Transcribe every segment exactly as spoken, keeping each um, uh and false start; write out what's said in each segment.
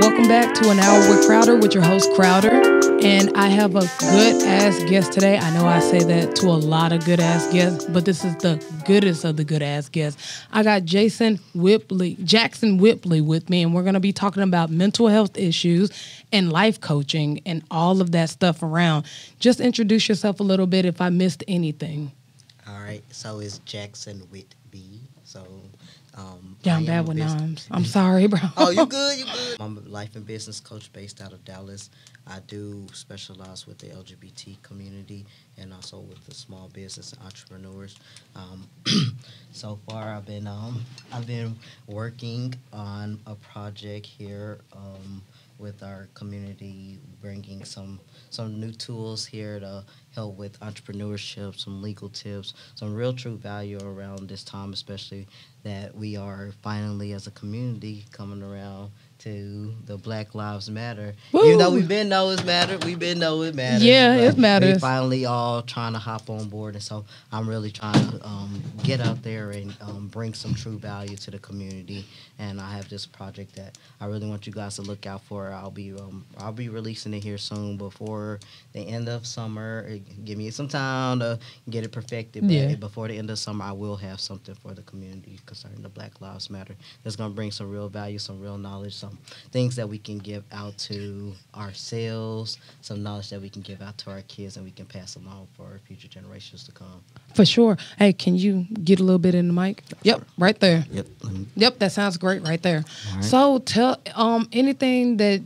welcome back to An Hour with Crowder with your host Crowder. And I have a good-ass guest today. I know I say that to a lot of good-ass guests, but this is the goodest of the good-ass guests. I got Jackson Whitby, Jackson Whitby with me, and we're going to be talking about mental health issues and life coaching and all of that stuff around. Just introduce yourself a little bit if I missed anything. All right. So it's Jackson Whitby. So... Um, yeah, I'm bad with names. I'm sorry, bro. Oh, you good? You good? I'm a life and business coach based out of Dallas. I do specialize with the L G B T community and also with the small business and entrepreneurs. Um, so far, I've been um, I've been working on a project here um, with our community, bringing some some new tools here to help with entrepreneurship, some legal tips, some real true value around this time, especially that we are finally as a community coming around to the Black Lives Matter. Woo. Even though we've been know it's matter, we've been know it matters. Yeah, it matters. We're finally all trying to hop on board, and so I'm really trying to um, get out there and um, bring some true value to the community. And I have this project that I really want you guys to look out for. I'll be um, I'll be releasing it here soon before the end of summer. It, give me some time to get it perfected, but yeah. Before the end of summer, I will have something for the community concerning the Black Lives Matter. That's gonna bring some real value, some real knowledge, some things that we can give out to ourselves, some knowledge that we can give out to our kids and we can pass along for our future generations to come. For sure. Hey, can you get a little bit in the mic? Yep, right there. Yep. Yep, that sounds great right there. Right. So tell um anything that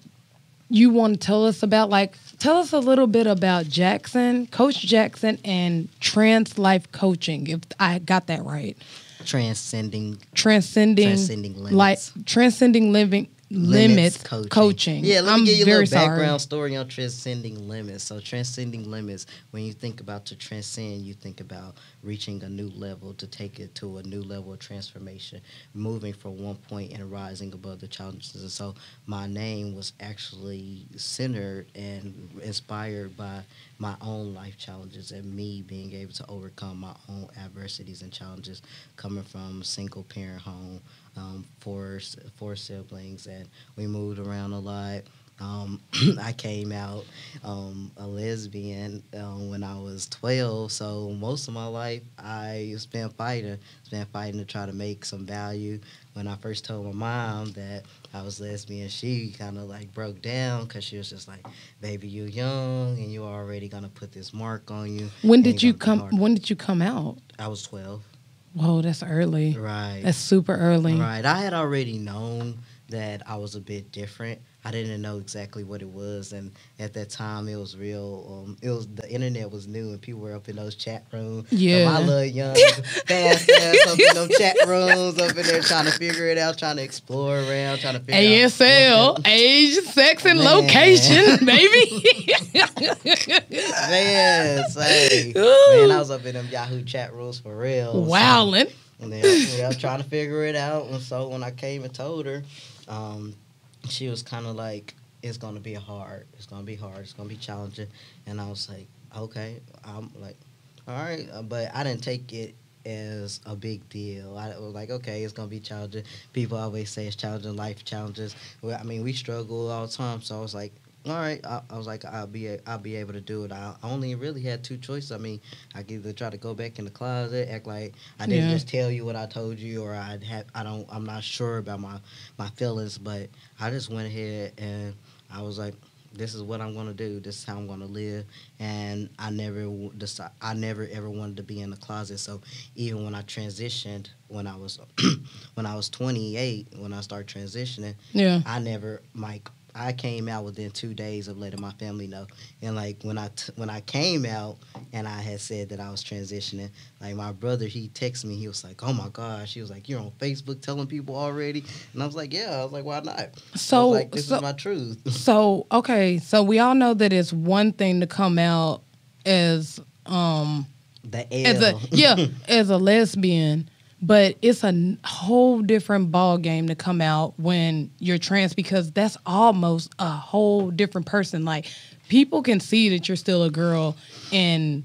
you want to tell us about, like tell us a little bit about Jackson, Coach Jackson, and Trans Life Coaching, if I got that right. Transcending Transcending Transcending Limits. Like Transcending Living Limits, limits coaching. coaching. Yeah, let me I'm give you a little background sorry. story on Transcending Limits. So Transcending Limits, when you think about to transcend, you think about reaching a new level, to take it to a new level of transformation, moving from one point and rising above the challenges. And so my name was actually centered and inspired by my own life challenges and me being able to overcome my own adversities and challenges coming from a single parent home. Um, four, four siblings, and we moved around a lot. Um, I came out um, a lesbian um, when I was twelve, so most of my life I spent fighting, spent fighting to try to make some value. When I first told my mom that I was lesbian, she kind of like broke down because she was just like, "Baby, you young and you're already gonna put this mark on you." When did you come? When did you come out? I was twelve. Whoa, that's early. Right. That's super early. Right. I had already known that I was a bit different. I didn't know exactly what it was, and at that time it was real. Um, it was the internet was new, and people were up in those chat rooms. Yeah, so my little young fast ass up in those chat rooms, up in there trying to figure it out, trying to explore around, trying to figure A S L, out. age, sex, and Man. location, baby. Man, say. Man, I was up in them Yahoo chat rooms for real. Wowing. So, and then yeah, trying to figure it out, and so when I came and told her. Um, She was kind of like, it's going to be hard. It's going to be hard. It's going to be challenging. And I was like, okay. I'm like, all right. But I didn't take it as a big deal. I was like, okay, it's going to be challenging. People always say it's challenging, life challenges. Well, I mean, we struggle all the time. So I was like, all right. I, I was like, I'll be a, I'll be able to do it. I only really had two choices. I mean, I could either try to go back in the closet, act like I didn't yeah. just tell you what I told you, or I'd have I don't I'm not sure about my my feelings. But I just went ahead and I was like, this is what I'm gonna do. This is how I'm gonna live. And I never decide, I never ever wanted to be in the closet. So even when I transitioned, when I was when I was twenty-eight, when I started transitioning, yeah, I never like. I came out within two days of letting my family know. And, like, when I, t when I came out and I had said that I was transitioning, like, my brother, he texted me. He was like, oh, my gosh. He was like, you're on Facebook telling people already? And I was like, yeah. I was like, why not? So, I was like, this so, is my truth. So, okay. So, we all know that it's one thing to come out as, um, the L. As a, yeah, as a lesbian. But it's a whole different ball game to come out when you're trans, because that's almost a whole different person. Like, people can see that you're still a girl in,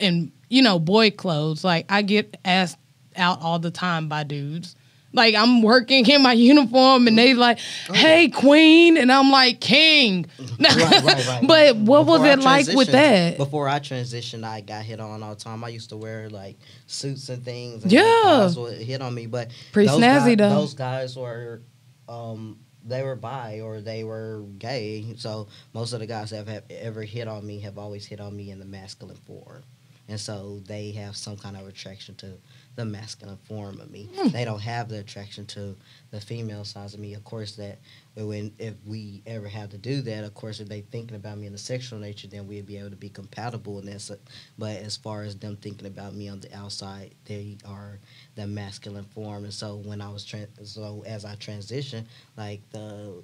in you know, boy clothes. Like, I get asked out all the time by dudes Like, I'm working in my uniform, and they like, "Hey, queen," and I'm like, "King." Right, right, right. But what before was it like with that? Before I transitioned, I got hit on all the time. I used to wear like suits and things. And yeah, would hit on me, but pretty those snazzy guys, though. Those guys were, um, they were bi or they were gay. So most of the guys that have ever hit on me have always hit on me in the masculine form, and so they have some kind of attraction to the masculine form of me. Mm. They don't have the attraction to the female size of me. Of course, that when if we ever had to do that, of course, if they thinking about me in the sexual nature, then we'd be able to be compatible in that. But as far as them thinking about me on the outside, they are the masculine form. And so when I was trans, so as I transitioned, like the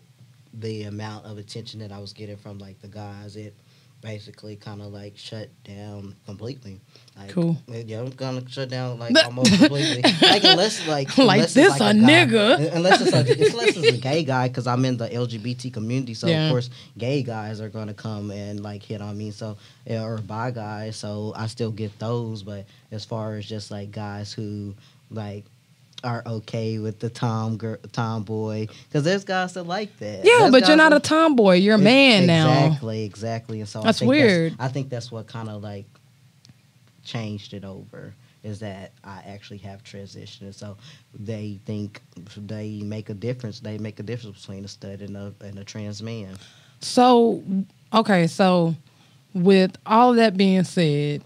the amount of attention that I was getting from like the guys, it basically kind of like shut down completely. Like, cool. Yeah, I'm gonna shut down like almost completely. Like unless like like unless this it's, like, a, a nigga. Unless it's a, unless it's a gay guy, because I'm in the L G B T community, so yeah. of course gay guys are gonna come and like hit on me. So or bi guys, so I still get those. But as far as just like guys who like are okay with the tom girl, tomboy, because there's guys that like that. Yeah, there's but you're not like, a tomboy. You're a man exactly, now. Exactly, exactly. And so that's I think weird. That's, I think that's what kind of like changed it over, is that I actually have transitioned. So they think they make a difference. They make a difference between a stud and a, and a trans man. So, okay, so with all that being said,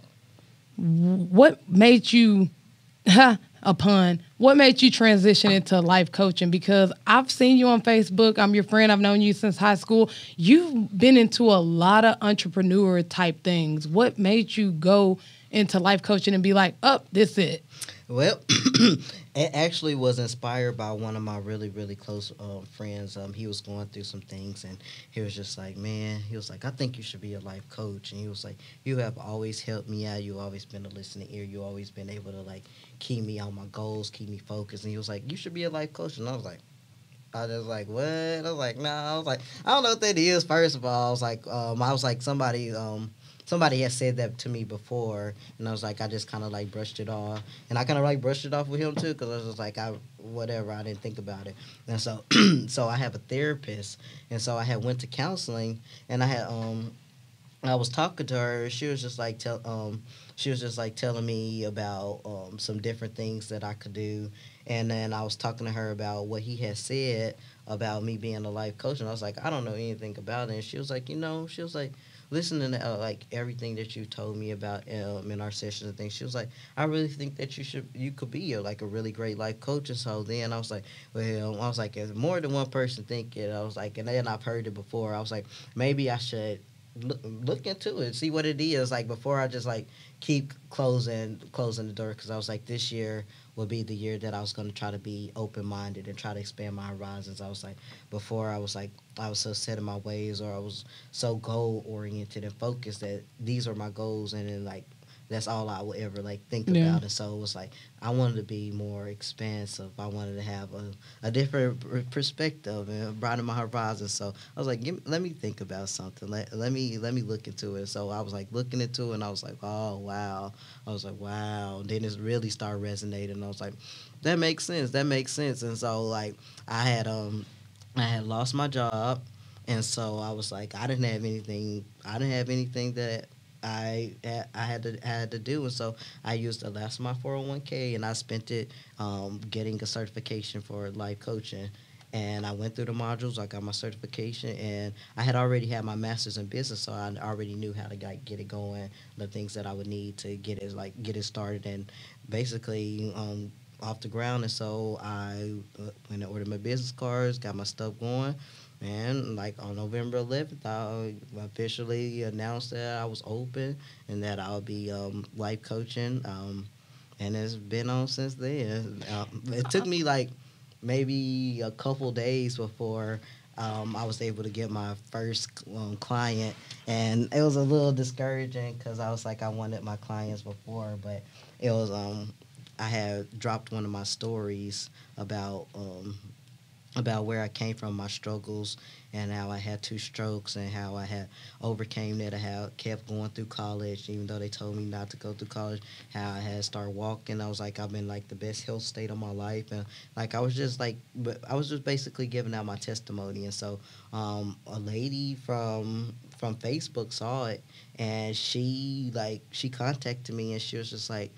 what made you... upon what made you transition into life coaching? Because I've seen you on Facebook. I'm your friend. I've known you since high school. You've been into a lot of entrepreneur type things. What made you go into life coaching and be like, oh, this it? Well, it actually was inspired by one of my really, really close uh, friends. Um, he was going through some things, and he was just like, man, he was like, I think you should be a life coach. And he was like, you have always helped me out. You've always been a listening ear. You've always been able to, like, keep me on my goals, keep me focused. And he was like, you should be a life coach. And I was like, I was like, what? I was like, no. Nah. I was like, I don't know what that is, first of all. I was like, um, I was like somebody um, – somebody had said that to me before, and I was like, I just kind of like brushed it off, and I kind of like brushed it off with him too, because I was just like, I whatever, I didn't think about it. And so, so I have a therapist, and so I had went to counseling, and I had um, I was talking to her. She was just like tell um, she was just like telling me about um some different things that I could do, and then I was talking to her about what he had said about me being a life coach, and I was like, I don't know anything about it, and she was like, you know, she was like, listening to uh, like everything that you told me about um, in our sessions and things, she was like, I really think that you should, you could be a, like a really great life coach. And so then I was like, well, I was like, if more than one person think it, I was like, and then I've heard it before. I was like, maybe I should look, look into it, see what it is. Like before I just like keep closing, closing the door, because I was like, this year would be the year that I was going to try to be open-minded and try to expand my horizons. I was like, before I was like, I was so set in my ways, or I was so goal-oriented and focused that these are my goals, and then like that's all I would ever like think yeah. about. And so it was like I wanted to be more expansive. I wanted to have a, a different perspective and broaden my horizon. So I was like, Give, let me think about something. Let let me let me look into it. So I was like looking into it, and I was like, oh wow. I was like, wow. Then it really started resonating. I was like, that makes sense. That makes sense. And so like I had um I had lost my job, and so I was like, I didn't have anything. I didn't have anything that I I had to I had to do, and so I used the last of my four oh one K, and I spent it um, getting a certification for life coaching. And I went through the modules. I got my certification, and I had already had my master's in business, so I already knew how to like, get it going, the things that I would need to get it like get it started, and basically. Um, off the ground. And so I uh, went and ordered my business cards, got my stuff going, and like on November eleventh I officially announced that I was open and that I'll be um, life coaching, um, and it's been on since then. Uh, it took me like maybe a couple days before Um, I was able to get my first um, client, and it was a little discouraging because I was like I wanted my clients before, but it was um I had dropped one of my stories about um, about where I came from, my struggles, and how I had two strokes and how I had overcame that, how I kept going through college, even though they told me not to go through college, how I had started walking. I was like, I've been like the best health state of my life. And like, I was just like, but I was just basically giving out my testimony. And so um, a lady from from Facebook saw it, and she like, she contacted me, and she was just like,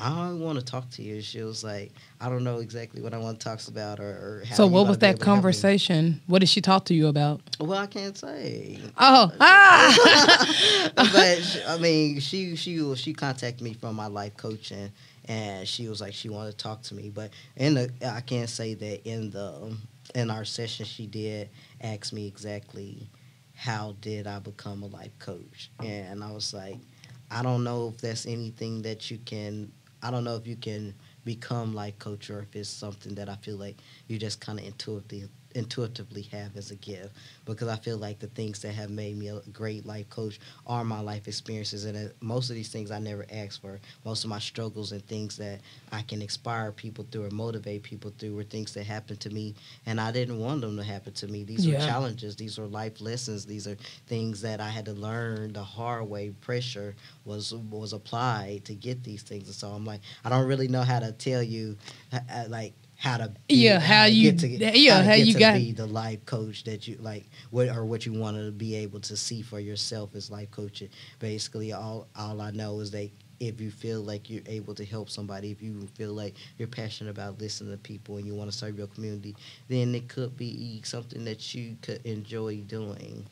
I want to talk to you. She was like, I don't know exactly what I want to talk about, or, or how. So what was that conversation? What did she talk to you about? Well, I can't say. Oh, ah! But I mean, she she she contacted me from my life coaching, and she was like, she wanted to talk to me. But in the, I can't say that in the in our session, she did ask me exactly how did I become a life coach, and I was like, I don't know if that's anything that you can. I don't know if you can become life coach, or if it's something that I feel like you just kind of intuitively intuitively have as a gift, because I feel like the things that have made me a great life coach are my life experiences, and most of these things I never asked for. Most of my struggles and things that I can inspire people through or motivate people through were things that happened to me, and I didn't want them to happen to me. These yeah. were challenges. These were life lessons. These are things that I had to learn the hard way. Pressure was was applied to get these things, and so I'm like, I don't really know how to tell you, like, how to be, yeah how, how you get to, yeah how, how you to got be the life coach that you like, what or what you want to be able to see for yourself as life coaching. Basically, all all I know is that if you feel like you're able to help somebody, if you feel like you're passionate about listening to people and you want to serve your community, then it could be something that you could enjoy doing.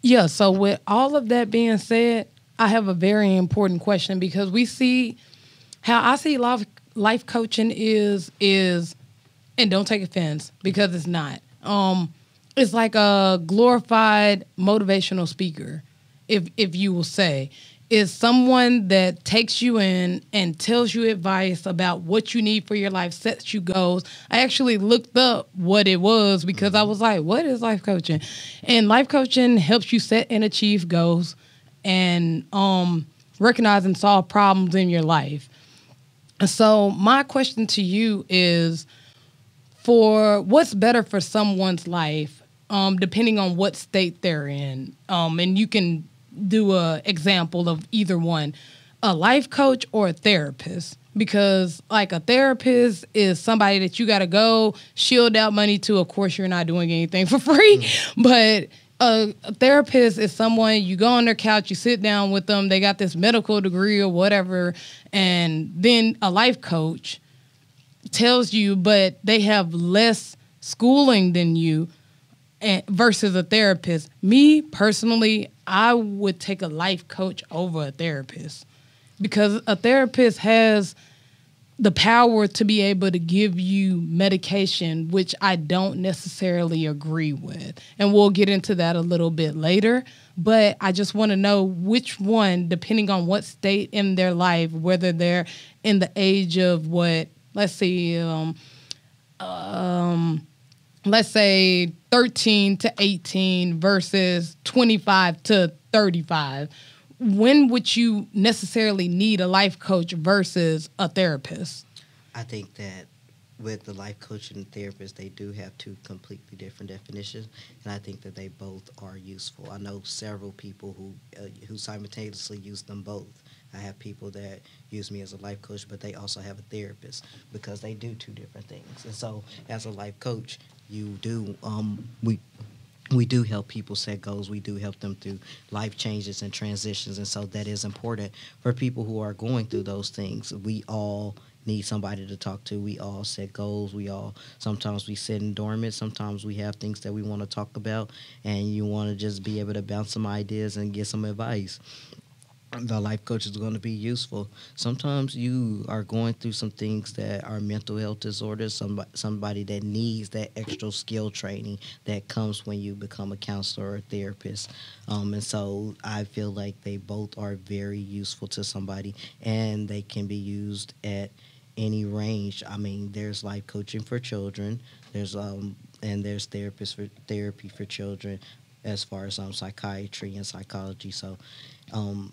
Yeah. So with all of that being said, I have a very important question, because we see how I see life life coaching is is. And don't take offense, because it's not. Um, it's like a glorified motivational speaker, if if you will say. It's someone that takes you in and tells you advice about what you need for your life, sets you goals. I actually looked up what it was, because I was like, what is life coaching? And life coaching helps you set and achieve goals and um, recognize and solve problems in your life. So my question to you is, for what's better for someone's life, um, depending on what state they're in. Um, and you can do an example of either one, a life coach or a therapist, because like a therapist is somebody that you got to go shield out money to. Of course, you're not doing anything for free, mm-hmm. but a, a therapist is someone you go on their couch, you sit down with them. They got this medical degree or whatever. And then a life coach tells you, but they have less schooling than you versus a therapist. Me personally, I would take a life coach over a therapist, because a therapist has the power to be able to give you medication, which I don't necessarily agree with. And we'll get into that a little bit later. But I just want to know which one, depending on what state in their life, whether they're in the age of what, let's see, um, um, let's say thirteen to eighteen versus twenty-five to thirty-five. When would you necessarily need a life coach versus a therapist? I think that with the life coach and the therapist, they do have two completely different definitions, and I think that they both are useful. I know several people who uh, who simultaneously use them both. I have people that use me as a life coach, but they also have a therapist, because they do two different things. And so as a life coach, you do, um, we we do help people set goals. We do help them through life changes and transitions. And so that is important for people who are going through those things. We all need somebody to talk to. We all set goals. We all, sometimes we sit in dormant. Sometimes we have things that we want to talk about, and you want to just be able to bounce some ideas and get some advice. The life coach is going to be useful. Sometimes you are going through some things that are mental health disorders, somebody, somebody that needs that extra skill training that comes when you become a counselor or a therapist. Um, and so I feel like they both are very useful to somebody, and they can be used at any range. I mean, there's life coaching for children, there's um, and there's therapist for therapy for children, as far as um, psychiatry and psychology. So um,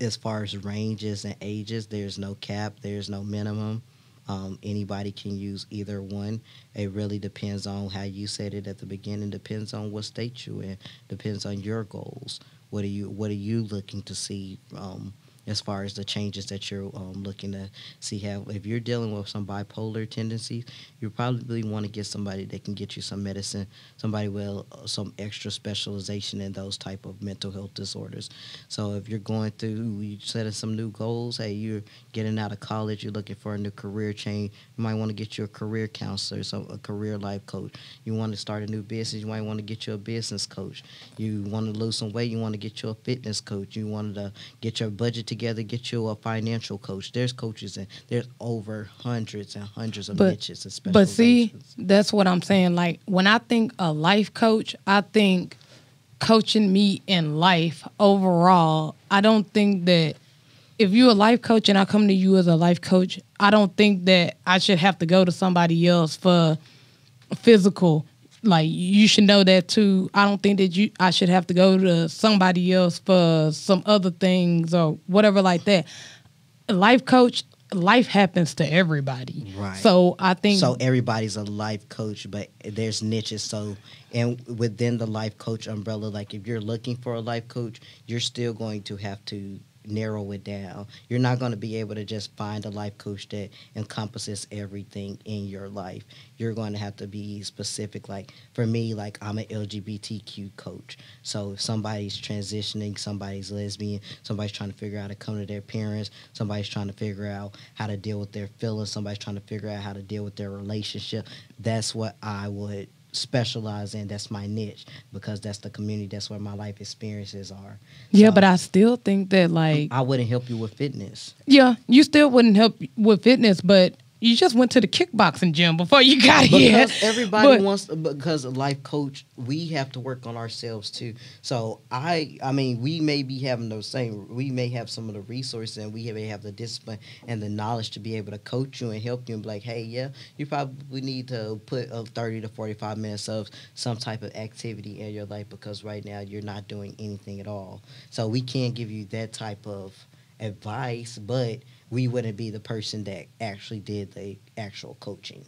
as far as ranges and ages, there's no cap, there's no minimum. Um, anybody can use either one. It really depends on how you said it at the beginning, depends on what state you're in, depends on your goals. What are you, what are you looking to see um, as far as the changes that you're um, looking to see? Have, if you're dealing with some bipolar tendencies, you probably want to get somebody that can get you some medicine, somebody with some extra specialization in those type of mental health disorders. So if you're going through, you setting some new goals, hey, you're getting out of college, you're looking for a new career change, you might want to get you a career counselor, so a career life coach. You want to start a new business, you might want to get you a business coach. You want to lose some weight, you want to get you a fitness coach. You want to get your budget to together, get you a financial coach. There's coaches, and there's over hundreds and hundreds of but, niches. And but see, that's what I'm saying. Like, when I think a life coach, I think coaching me in life overall. I don't think that if you're a life coach and I come to you as a life coach, I don't think that I should have to go to somebody else for physical. Like, you should know that too. I don't think that you I should have to go to somebody else for some other things or whatever like that. Life coach, life happens to everybody. Right. So I think so everybody's a life coach, but there's niches. So and within the life coach umbrella, like if you're looking for a life coach, you're still going to have to narrow it down. You're not going to be able to just find a life coach that encompasses everything in your life. You're going to have to be specific. Like for me, like I'm an L G B T Q coach. So if somebody's transitioning, somebody's lesbian, somebody's trying to figure out how to come to their parents, somebody's trying to figure out how to deal with their feelings, somebody's trying to figure out how to deal with their relationship, that's what I would specialize in. That's my niche, because that's the community, that's where my life experiences are. Yeah, so, but I still think that, like, I wouldn't help you with fitness. Yeah, you still wouldn't help with fitness, but you just went to the kickboxing gym before you got because here. Because everybody but, wants to, because a life coach, we have to work on ourselves too. So I, I mean, we may be having those same, we may have some of the resources and we may have the discipline and the knowledge to be able to coach you and help you and be like, hey, yeah, you probably need to put uh, thirty to forty-five minutes of some type of activity in your life, because right now you're not doing anything at all. So we can't give you that type of advice, but we wouldn't be the person that actually did the actual coaching.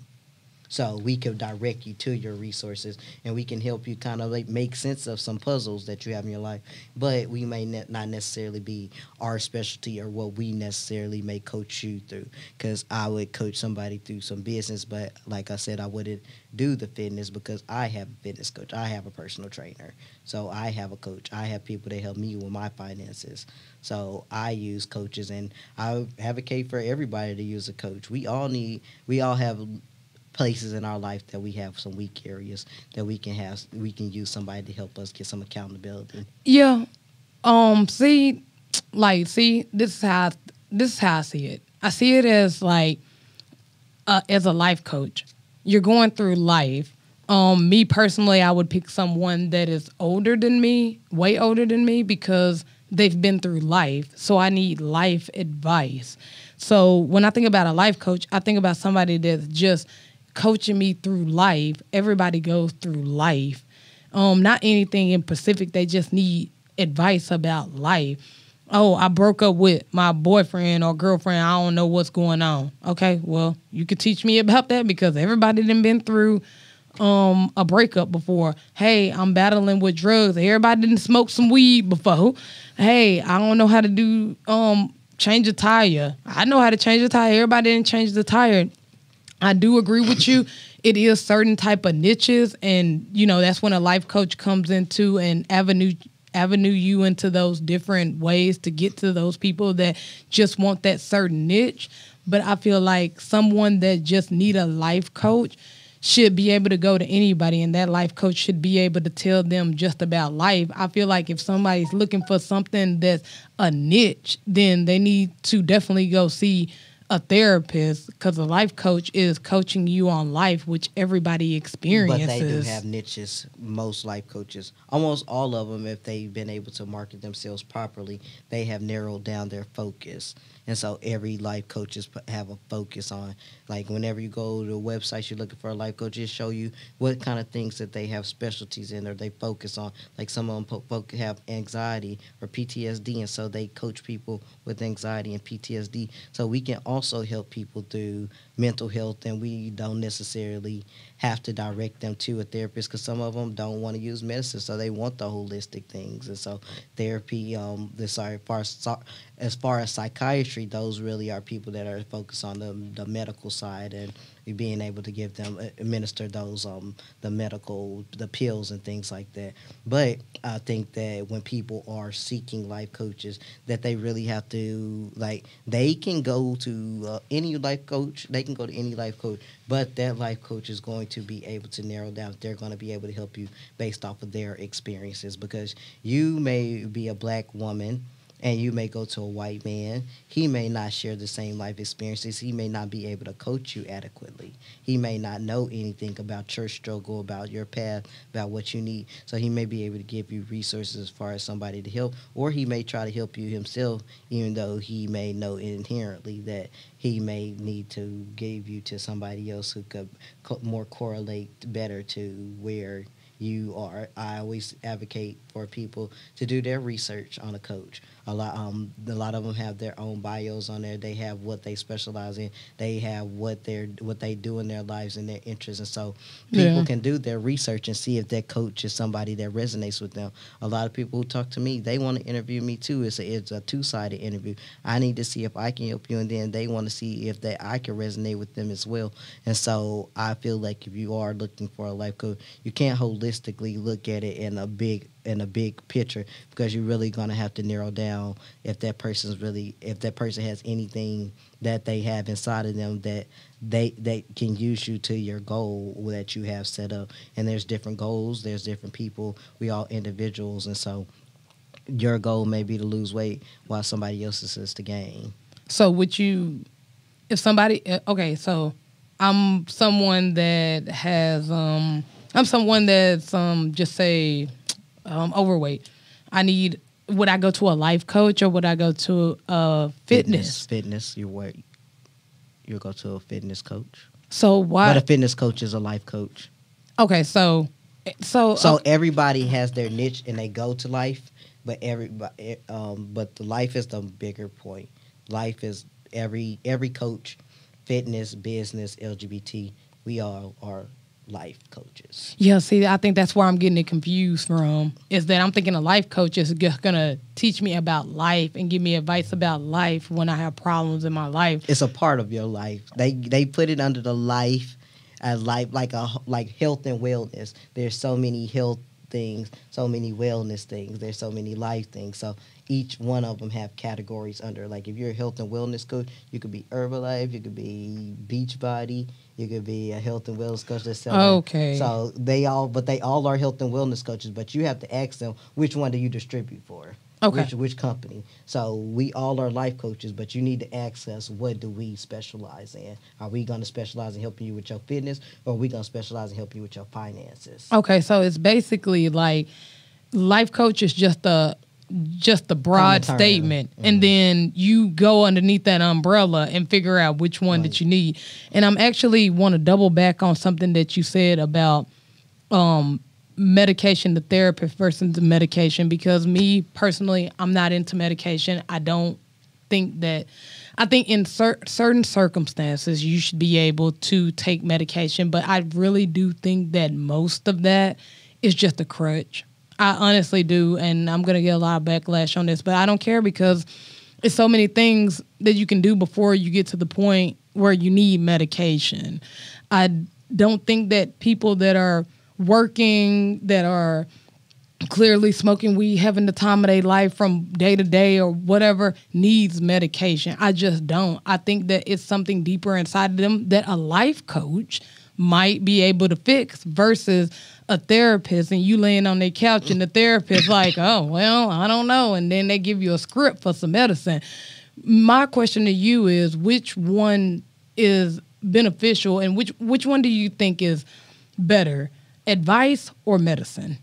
So we could direct you to your resources, and we can help you kind of like make sense of some puzzles that you have in your life. But we may ne- not necessarily be our specialty or what we necessarily may coach you through, because I would coach somebody through some business. But like I said, I wouldn't do the fitness because I have a fitness coach. I have a personal trainer. So I have a coach. I have people that help me with my finances. So I use coaches, and I advocate for everybody to use a coach. We all need, we all have places in our life that we have some weak areas that we can have, we can use somebody to help us get some accountability. Yeah. Um, see, like, see, this is how, this is how I see it. I see it as like, uh, as a life coach, you're going through life. Um, me personally, I would pick someone that is older than me, way older than me, because they've been through life. So I need life advice. So when I think about a life coach, I think about somebody that's just coaching me through life. Everybody goes through life, um not anything in specific. They just need advice about life. Oh, I broke up with my boyfriend or girlfriend, I don't know what's going on. Okay, well, you could teach me about that, because everybody done been through um a breakup before. Hey, I'm battling with drugs, everybody didn't smoke some weed before. Hey, I don't know how to do um change a tire, I know how to change a tire, everybody didn't change the tire. I do agree with you. It is certain type of niches, and you know that's when a life coach comes into an avenue, avenue you into those different ways to get to those people that just want that certain niche. But I feel like someone that just need a life coach should be able to go to anybody, and that life coach should be able to tell them just about life. I feel like if somebody's looking for something that's a niche, then they need to definitely go see a therapist, because a life coach is coaching you on life, which everybody experiences. But they do have niches. Most life coaches, almost all of them, if they've been able to market themselves properly, they have narrowed down their focus. And so every life coaches have a focus on, like, whenever you go to websites, you're looking for a life coach, it show you what kind of things that they have specialties in or they focus on. Like, some of them po- po- have anxiety or P T S D, and so they coach people with anxiety and P T S D. So we can also help people through mental health, and we don't necessarily have to direct them to a therapist, because some of them don't want to use medicine, so they want the holistic things. And so therapy, um, the, sorry, far, as far as psychiatry, those really are people that are focused on the, the medical side and being able to give them, administer those, um, the medical, the pills and things like that. But I think that when people are seeking life coaches, that they really have to, like, they can go to uh, any life coach, they can go to any life coach, but that life coach is going to be able to narrow down. They're going to be able to help you based off of their experiences, because you may be a black woman and you may go to a white man. He may not share the same life experiences. He may not be able to coach you adequately. He may not know anything about your struggle, about your path, about what you need. So he may be able to give you resources as far as somebody to help, or he may try to help you himself, even though he may know inherently that he may need to give you to somebody else who could co- more correlate better to where you are. I always advocate for people to do their research on a coach. A lot, um, a lot of them have their own bios on there. They have what they specialize in. They have what they're, what they do in their lives and their interests. And so people yeah. can do their research and see if that coach is somebody that resonates with them. A lot of people who talk to me, they want to interview me too. It's a, it's a two-sided interview. I need to see if I can help you, and then they want to see if that I can resonate with them as well. And so I feel like if you are looking for a life coach, you can't hold look at it in a big in a big picture, because you're really going to have to narrow down if that person's really if that person has anything that they have inside of them that they they can use you to your goal that you have set up. And there's different goals, there's different people, we all individuals, and so your goal may be to lose weight while somebody else's is to gain. So would you, if somebody, okay, so I'm someone that has um I'm someone that's, um, just say, um, overweight. I need, would I go to a life coach or would I go to a fitness? Fitness, fitness you work. You'll go to a fitness coach. So why? But a fitness coach is a life coach. Okay, so. So So okay. Everybody has their niche and they go to life, but everybody, um, but the life is the bigger point. Life is every, every coach, fitness, business, L G B T, we all are life coaches. Yeah, see, I think that's where I'm getting it confused from, is that I'm thinking a life coach is just going to teach me about life and give me advice about life when I have problems in my life. It's a part of your life. They they put it under the life, uh, life like a like health and wellness. There's so many health things, so many wellness things, there's so many life things. So each one of them have categories under. Like if you're a health and wellness coach, you could be Herbalife, you could be Beachbody, you could be a health and wellness coach that's selling. Okay. So they all, but they all are health and wellness coaches. But you have to ask them, which one do you distribute for? Okay. Which, which company? So we all are life coaches, but you need to ask us, what do we specialize in? Are we going to specialize in helping you with your fitness, or are we going to specialize in helping you with your finances? Okay, so it's basically like life coach is just a just the broad statement, mm-hmm. and then you go underneath that umbrella and figure out which one right. that you need. And I'm actually want to double back on something that you said about um, medication to therapist versus the medication, because me personally, I'm not into medication. I don't think that, I think in cer- certain circumstances you should be able to take medication, but I really do think that most of that is just a crutch. I honestly do, and I'm going to get a lot of backlash on this, but I don't care, because it's so many things that you can do before you get to the point where you need medication. I don't think that people that are working, that are clearly smoking weed, having the time of their life from day to day or whatever, needs medication. I just don't. I think that it's something deeper inside of them that a life coach might be able to fix versus a therapist, and you laying on their couch and the therapist like, oh, well, I don't know. And then they give you a script for some medicine. My question to you is, which one is beneficial, and which, which one do you think is better, advice or medicine?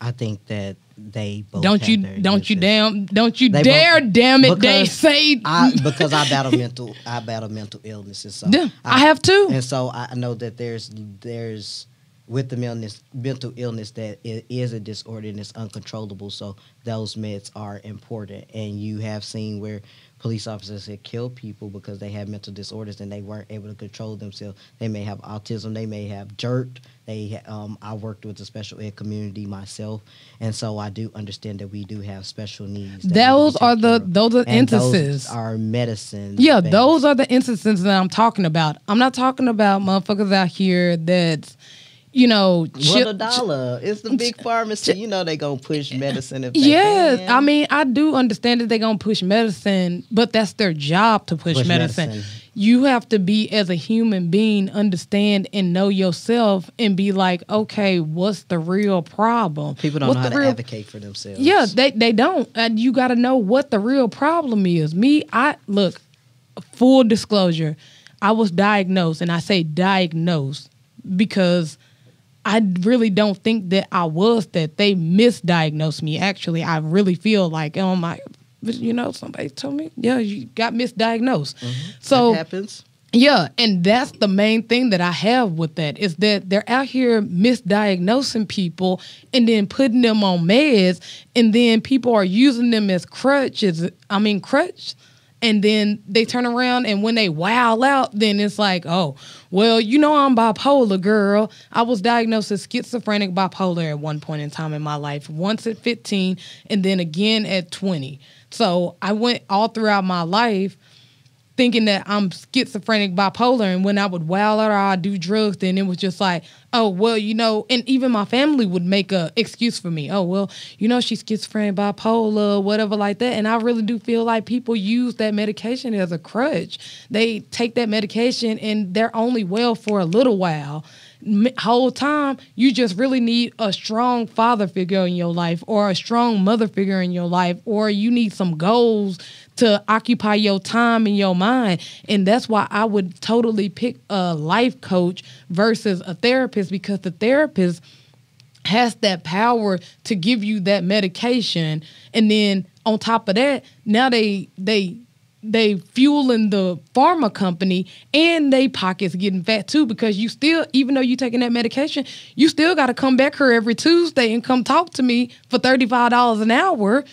I think that they both don't you don't you damn don't you they dare both, damn it they say I, because I battle mental I battle mental illnesses. So yeah, I, I have too, and so I know that there's there's with the illness, mental illness that it is a disorder and it's uncontrollable. So those meds are important, and you have seen where police officers had killed people because they had mental disorders and they weren't able to control themselves. They may have autism. They may have jerk. They, um, I worked with the special ed community myself, and so I do understand that we do have special needs. Those are the those are instances. Those are medicines. Yeah, those are the instances that I'm talking about. I'm not talking about motherfuckers out here that's, you know, chip, what a dollar. It's the big pharmacy. You know they gonna push medicine if they yeah, can. I mean, I do understand that they gonna push medicine, but that's their job to push, push medicine. medicine. You have to be, as a human being, understand and know yourself and be like, okay, what's the real problem? People don't what's know how to real... advocate for themselves. Yeah, they, they don't. And you gotta know what the real problem is. Me, I, look, full disclosure, I was diagnosed, and I say diagnosed because I really don't think that I was that. They misdiagnosed me, actually. I really feel like, oh, my, you know, somebody told me, yeah, you got misdiagnosed. Mm-hmm. So, that happens. Yeah, and that's the main thing that I have with that is that they're out here misdiagnosing people and then putting them on meds, and then people are using them as crutches. I mean, crutch. And then they turn around, and when they wow out, then it's like, oh, well, you know, I'm bipolar, girl. I was diagnosed as schizophrenic bipolar at one point in time in my life, once at fifteen and then again at twenty. So I went all throughout my life thinking that I'm schizophrenic bipolar, and when I would wow out or I'd do drugs, then it was just like, oh, well, you know, and even my family would make a excuse for me. Oh, well, you know, she's schizophrenic, bipolar, whatever like that. And I really do feel like people use that medication as a crutch. They take that medication and they're only well for a little while. Whole time, you just really need a strong father figure in your life, or a strong mother figure in your life, or you need some goals to occupy your time and your mind. And that's why I would totally pick a life coach versus a therapist, because the therapist has that power to give you that medication, and then on top of that, now they they they fueling the pharma company, and they pockets getting fat too, because you still, even though you taking that medication, you still got to come back here every Tuesday and come talk to me for thirty-five dollars an hour.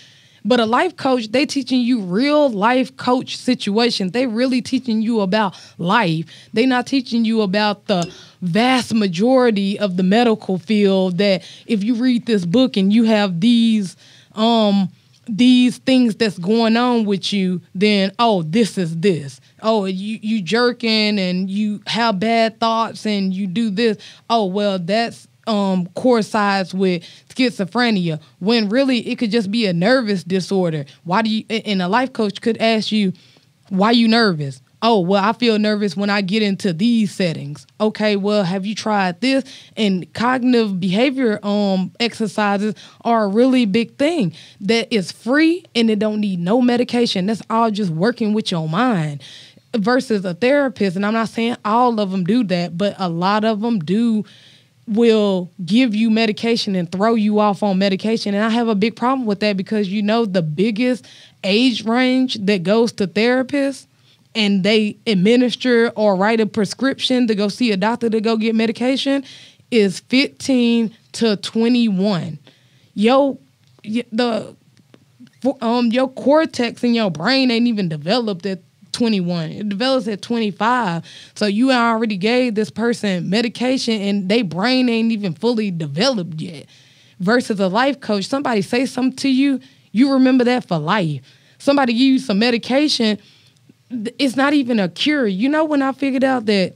But a life coach, they teaching you real life coach situations. They really teaching you about life. They not teaching you about the vast majority of the medical field, that if you read this book and you have these um these things that's going on with you, then, oh, this is this. Oh, you, you jerking, and you have bad thoughts, and you do this. Oh, well, that's Um, coincides with schizophrenia, when really it could just be a nervous disorder. Why do you, and a life coach could ask you, why you nervous? Oh, well, I feel nervous when I get into these settings. Okay, well, have you tried this? And cognitive behavior um exercises are a really big thing that is free, and it don't need no medication. That's all just working with your mind. Versus a therapist, and I'm not saying all of them do that, but a lot of them do, will give you medication and throw you off on medication. And I have a big problem with that, because, you know, the biggest age range that goes to therapists and they administer or write a prescription to go see a doctor to go get medication is fifteen to twenty-one. Yo, the um your cortex in your brain ain't even developed at twenty-one. It develops at twenty-five. So you already gave this person medication and their brain ain't even fully developed yet. Versus a life coach, somebody say something to you, you remember that for life. Somebody give you some medication, it's not even a cure. You know, when I figured out that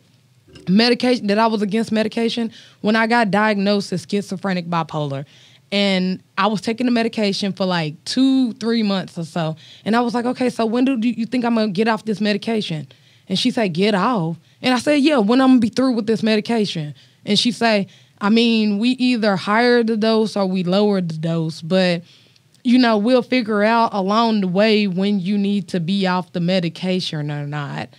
medication, that I was against medication, when I got diagnosed as schizophrenic bipolar, and I was taking the medication for like two, three months or so. And I was like, okay, so when do you think I'm going to get off this medication? And she said, get off. And I said, yeah, when I'm going to be through with this medication. And she said, I mean, we either higher the dose or we lower the dose. But, you know, we'll figure out along the way when you need to be off the medication or not.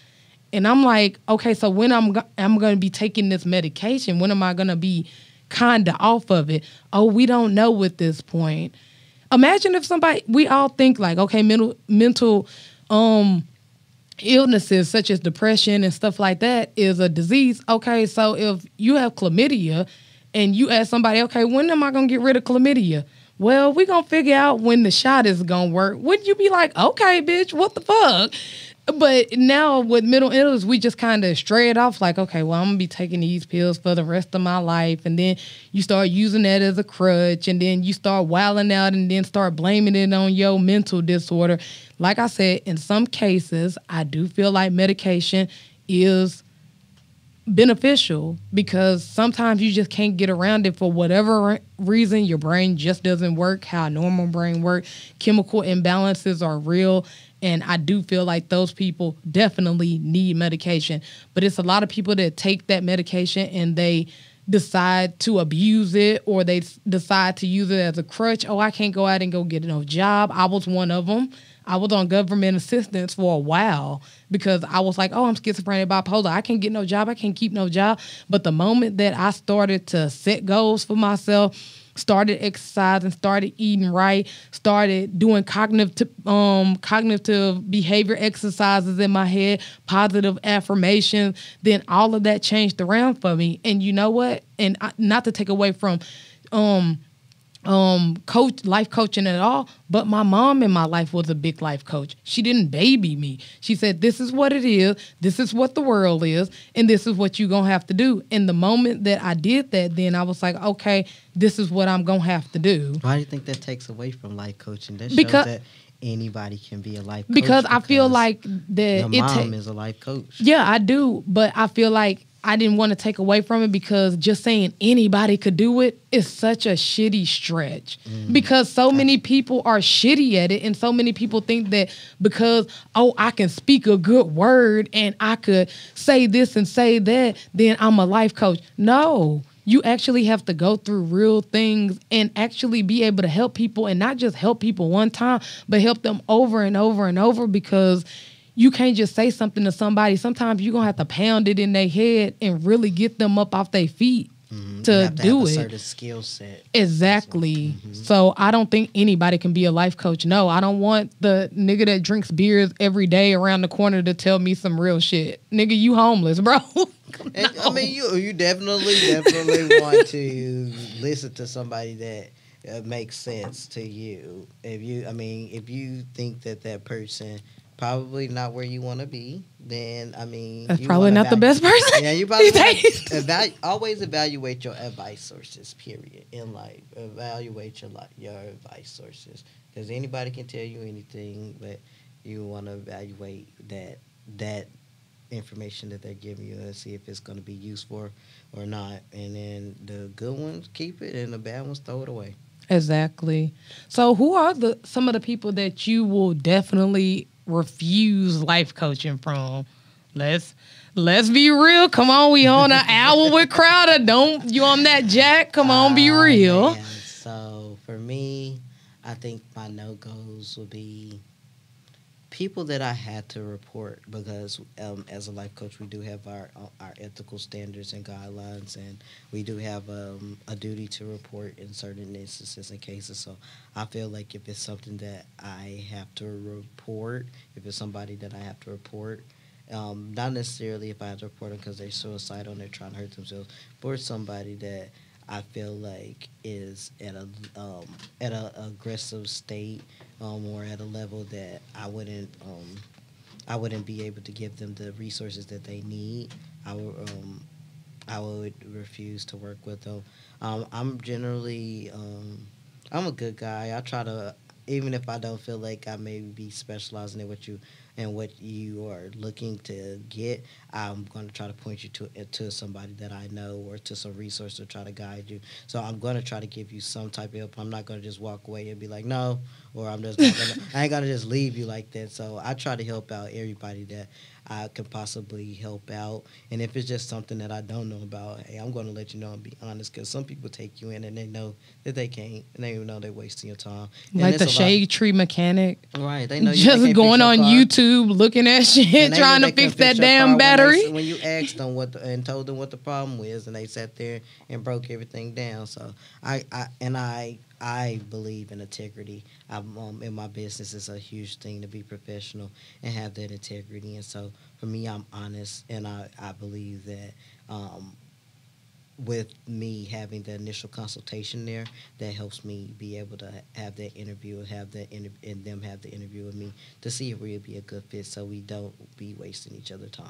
And I'm like, okay, so when I'm, go I'm going to be taking this medication, when am I going to be kind of off of it? Oh, we don't know at this point. Imagine if somebody, we all think like, okay, mental mental um, illnesses such as depression and stuff like that is a disease. Okay, so if you have chlamydia and you ask somebody, okay, when am I going to get rid of chlamydia? Well, we're going to figure out when the shot is going to work. Wouldn't you be like, okay, bitch, what the fuck? But now with mental illness, we just kind of stray it off like, okay, well, I'm going to be taking these pills for the rest of my life. And then you start using that as a crutch. And then you start wilding out and then start blaming it on your mental disorder. Like I said, in some cases, I do feel like medication is beneficial because sometimes you just can't get around it for whatever reason. Your brain just doesn't work how a normal brain works. Chemical imbalances are real, and I do feel like those people definitely need medication. But it's a lot of people that take that medication and they decide to abuse it, or they decide to use it as a crutch. Oh, I can't go out and go get no job. I was one of them. I was on government assistance for a while because I was like, oh, I'm schizophrenic, bipolar. I can't get no job. I can't keep no job. But the moment that I started to set goals for myself, started exercising, started eating right, started doing cognitive um, cognitive behavior exercises in my head, positive affirmations, then all of that changed around for me. And you know what? And I, not to take away from um. um coach life coaching at all, but my mom in my life was a big life coach. She didn't baby me. She said, this is what it is, this is what the world is, and this is what you're gonna have to do. And the moment that I did that, then I was like, okay, this is what I'm gonna have to do. Why do you think that takes away from life coaching? That because shows that anybody can be a life coach. Because, because I feel like that your mom is a life coach. Yeah, I do, but I feel like I didn't want to take away from it because just saying anybody could do it is such a shitty stretch mm. because so many people are shitty at it. And so many people think that because, oh, I can speak a good word and I could say this and say that, then I'm a life coach. No, you actually have to go through real things and actually be able to help people, and not just help people one time, but help them over and over and over, because you can't just say something to somebody. Sometimes you're going to have to pound it in their head and really get them up off their feet mm-hmm. to, you have to do have it. A certain skill set. Exactly. So, mm-hmm. so I don't think anybody can be a life coach. No, I don't want the nigga that drinks beers every day around the corner to tell me some real shit. Nigga, you homeless, bro. No. I mean, you you definitely, definitely want to listen to somebody that uh, makes sense to you. If you, I mean, if you think that that person probably not where you want to be, then, I mean, that's you probably not evaluate. The best person. Yeah, you probably evalu always evaluate your advice sources, period, in life. Evaluate your, your advice sources. Because anybody can tell you anything, but you want to evaluate that that information that they're giving you and see if it's going to be useful or not. And then the good ones, keep it, and the bad ones, throw it away. Exactly. So who are the some of the people that you will definitely refuse life coaching from? Let's let's be real. Come on, we on an hour with Crowder. Don't you on that, Jack? Come on, be real. Uh, man. So for me, I think my no goes would be people that I had to report, because um, as a life coach, we do have our our ethical standards and guidelines, and we do have um, a duty to report in certain instances and cases. So I feel like if it's something that I have to report, if it's somebody that I have to report, um, not necessarily if I have to report them because they're suicidal and they're trying to hurt themselves, but somebody that I feel like is at a um, at an aggressive state, um, or at a level that I wouldn't um, I wouldn't be able to give them the resources that they need. I would um, I would refuse to work with them. Um, I'm generally um, I'm a good guy. I try to, even if I don't feel like I may be specializing in what you and what you are looking to get, I'm going to try to point you to to somebody that I know, or to some resource to try to guide you. So I'm going to try to give you some type of help. I'm not going to just walk away and be like, no, or I'm just not gonna, I ain't going to just leave you like that. So I try to help out everybody that I can possibly help out. And if it's just something that I don't know about, hey, I'm going to let you know and be honest, because some people take you in and they know that they can't, and they even know they're wasting your time. And like the shade tree mechanic. Right. They know you just they going on YouTube looking at shit, trying to fix that damn battery. When, they, when you asked them what the, and told them what the problem was, and they sat there and broke everything down. So I, I and I I believe in integrity. I'm, um, in my business, it's a huge thing to be professional and have that integrity. And so for me, I'm honest, and I, I believe that um, with me having the initial consultation there, that helps me be able to have that interview and have that inter- and them have the interview with me to see if we'll be a good fit, so we don't be wasting each other's time.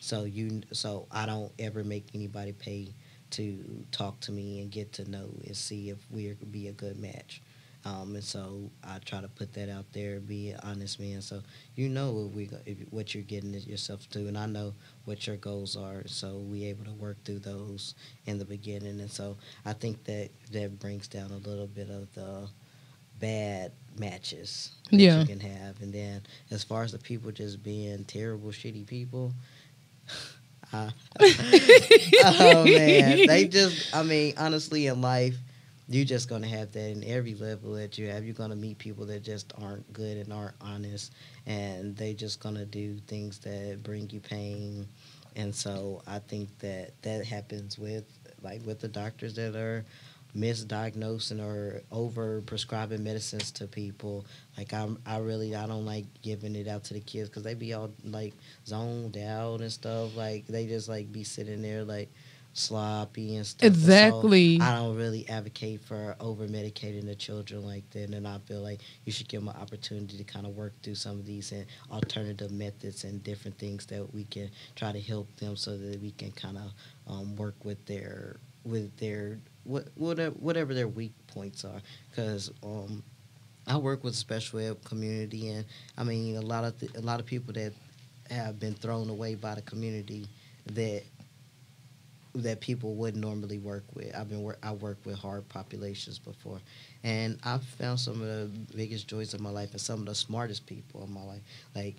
So you, so I don't ever make anybody pay to talk to me and get to know and see if we're be a good match. Um, and so I try to put that out there, be an honest man. So you know what, we, what you're getting yourself to, and I know what your goals are. So we able to work through those in the beginning. And so I think that that brings down a little bit of the bad matches that yeah. you can have. And then as far as the people just being terrible, shitty people, uh, oh, man, they just, I mean, honestly, in life, you're just going to have that in every level that you have. You're going to meet people that just aren't good and aren't honest, and they just going to do things that bring you pain. And so I think that that happens with, like, with the doctors that are misdiagnosing or over-prescribing medicines to people. Like, I I really, I don't like giving it out to the kids because they be all, like, zoned out and stuff. Like, they just, like, be sitting there, like, sloppy and stuff. Exactly. And so I don't really advocate for over medicating the children like that, and I feel like you should give them an opportunity to kind of work through some of these and alternative methods and different things that we can try to help them, so that we can kind of um, work with their with their what whatever whatever their weak points are. Because um, I work with the special ed community, and I mean a lot of th- a lot of people that have been thrown away by the community that. that people would normally work with. I've been work, I worked with hard populations before, and I've found some of the biggest joys of my life and some of the smartest people in my life. Like,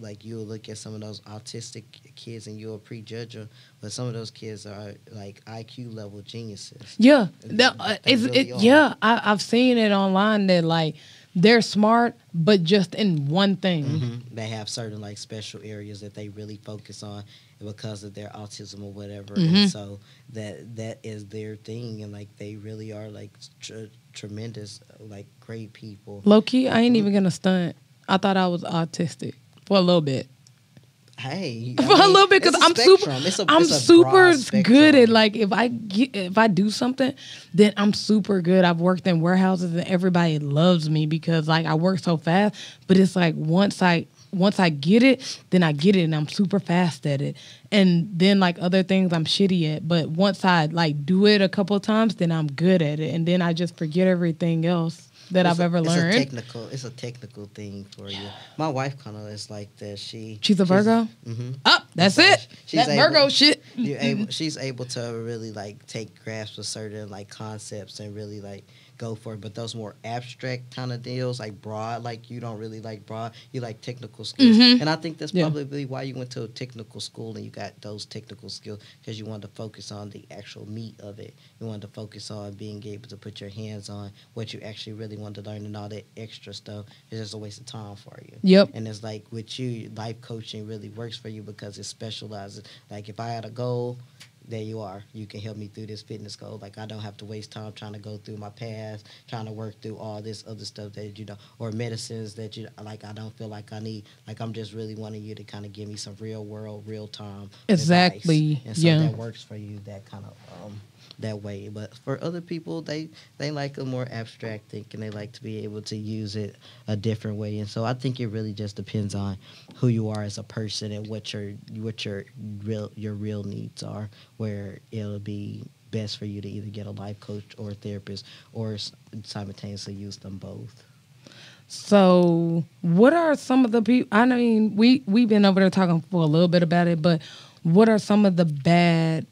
like you'll look at some of those autistic kids and you'll prejudge them, but some of those kids are like I Q level geniuses. Yeah, no, uh, it's, really it, yeah, I, I've seen it online that like they're smart, but just in one thing. Mm-hmm. They have certain like special areas that they really focus on because of their autism or whatever. Mm-hmm. And so that that is their thing, and like they really are like tr- tremendous, like great people. Low key, I ain't even gonna stunt. I thought I was autistic for a little bit. Hey, I for mean, a little bit, because I'm super, it's a, I'm it's a super good at like if I get, if I do something, then I'm super good. I've worked in warehouses and everybody loves me because like I work so fast. But it's like once I once I get it, then I get it, and I'm super fast at it. And then like other things I'm shitty at, but once I like do it a couple of times, then I'm good at it, and then I just forget everything else that it's I've a, ever learned. It's a technical, it's a technical thing for you. My wife kind of is like that. She she's a Virgo. She's, mm-hmm. Oh, that's so it. She, that able, Virgo shit. You're able, she's able to really like take grasp of certain like concepts and really like go for it. But those more abstract kind of deals, like broad, like you don't really like broad. You like technical skills, mm-hmm. and I think that's yeah. probably why you went to a technical school and you got those technical skills, because you wanted to focus on the actual meat of it. You wanted to focus on being able to put your hands on what you actually really wanted to learn, and all that extra stuff is just a waste of time for you. Yep. And it's like with you, life coaching really works for you because it specializes. Like if I had a goal, there you are. You can help me through this fitness goal. Like, I don't have to waste time trying to go through my past, trying to work through all this other stuff that, you know, or medicines that, you like, I don't feel like I need. Like, I'm just really wanting you to kind of give me some real world, real time. Exactly. Advice. And so yeah. that works for you, that kind of um, that way. But for other people, they, they like a more abstract thinking. They like to be able to use it a different way. And so I think it really just depends on who you are as a person and what your what your real your real needs are, where it'll be best for you to either get a life coach or a therapist or simultaneously use them both. So what are some of the people, I mean, we, we've been over there talking for a little bit about it, but what are some of the bad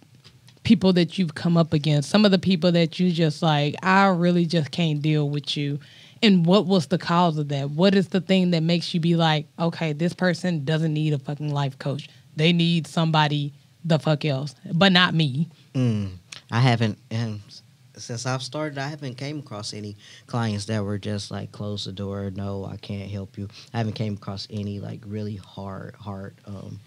people that you've come up against? Some of the people that you just like, I really just can't deal with you. And what was the cause of that? What is the thing that makes you be like, okay, this person doesn't need a fucking life coach. They need somebody the fuck else, but not me. Mm, I haven't, and since I've started, I haven't came across any clients that were just like, close the door, no, I can't help you. I haven't came across any like really hard, hard um,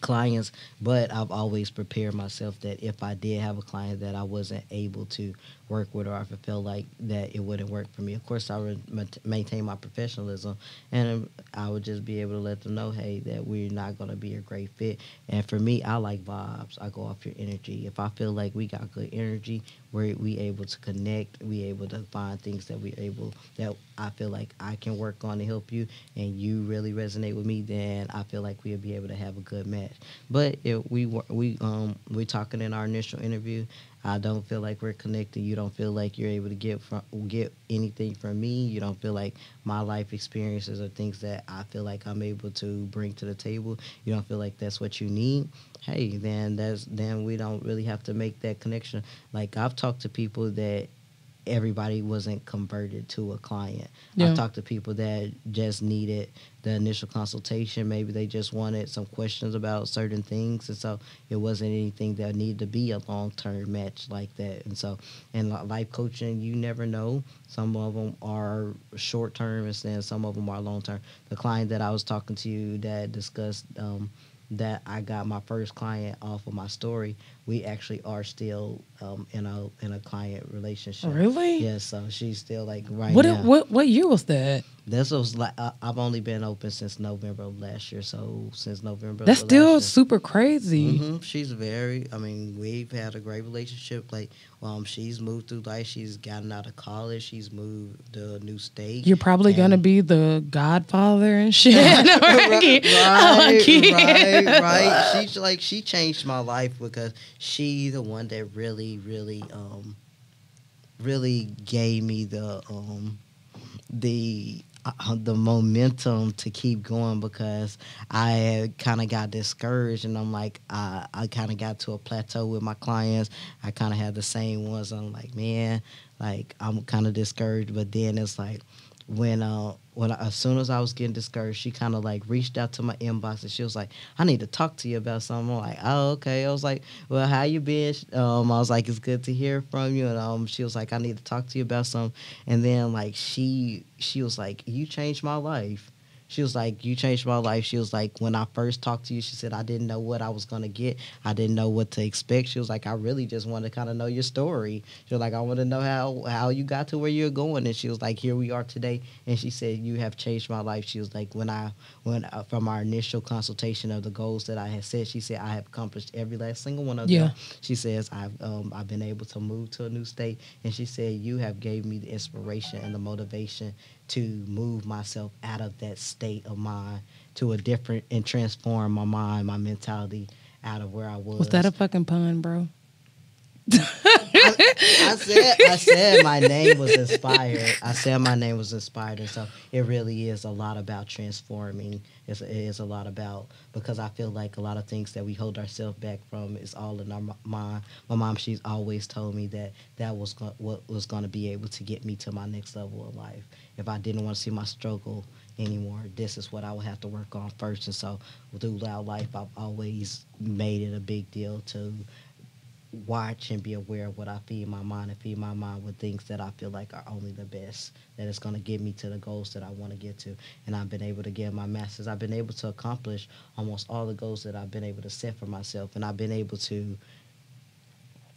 clients, but I've always prepared myself that if I did have a client that I wasn't able to work with, or if it felt like that it wouldn't work for me, of course I would maintain my professionalism, and I would just be able to let them know, hey, that we're not going to be a great fit. And for me, I like vibes. I go off your energy. If I feel like we got good energy, we're we able to connect, we able to find things that we're able, that I feel like I can work on to help you, and you really resonate with me, then I feel like we'll be able to have a good match. But if we we um we're talking in our initial interview, I don't feel like we're connecting. You don't feel like you're able to get from, get anything from me. You don't feel like my life experiences or things that I feel like I'm able to bring to the table. You don't feel like that's what you need. Hey, then that's then we don't really have to make that connection. Like, I've talked to people that everybody wasn't converted to a client. Yeah. I've talked to people that just needed the initial consultation. Maybe they just wanted some questions about certain things, and so it wasn't anything that needed to be a long-term match like that. And so in life coaching, you never know. Some of them are short-term, and then some of them are long-term. The client that I was talking to you that discussed um, that I got my first client off of my story, we actually are still um, in a in a client relationship. Really? Yeah, so she's still like right what, now. What what year was that? This was like, uh, I've only been open since November of last year, so since November That's of still last year. Super crazy. Mm-hmm. She's very, I mean, we've had a great relationship. Like, um, she's moved through life. She's gotten out of college. She's moved to a new state. You're probably going to be the godfather and shit. right, right, right, right. She's like, she changed my life because she the one that really, really, um, really gave me the, um, the... Uh, the momentum to keep going, because I had kind of got discouraged, and I'm like, uh, I kind of got to a plateau with my clients. I kind of had the same ones. I'm like, man, like, I'm kind of discouraged. But then it's like, when uh when I, as soon as I was getting discouraged, she kind of like reached out to my inbox, and she was like, I need to talk to you about something. I'm like, oh, okay. I was like, well, how you been? um I was like, it's good to hear from you. And um she was like, I need to talk to you about something. And then like she she was like, you changed my life. She was like, you changed my life. She was like, when I first talked to you, she said, I didn't know what I was going to get. I didn't know what to expect. She was like, I really just want to kind of know your story. She was like, I want to know how, how you got to where you're going. And she was like, here we are today. And she said, you have changed my life. She was like, when I, when uh, from our initial consultation of the goals that I had set, she said, I have accomplished every last single one of yeah. them. She says, I've, um, I've been able to move to a new state. And she said, you have gave me the inspiration and the motivation to move myself out of that state of mind to a different, and transform my mind, my mentality out of where I was. Was that a fucking pun, bro? I, I said I said my name was inspired. I said my name was inspired, and so it really is a lot about transforming. It's, it is a lot about, because I feel like a lot of things that we hold ourselves back from is all in our mind. My mom, she's always told me that that was go- what was going to be able to get me to my next level of life. If I didn't want to see my struggle anymore, this is what I would have to work on first. And so through Loud Life, I've always made it a big deal to watch and be aware of what I feed my mind, and feed my mind with things that I feel like are only the best, that is going to get me to the goals that I want to get to. And I've been able to get my master's. I've been able to accomplish almost all the goals that I've been able to set for myself, and I've been able to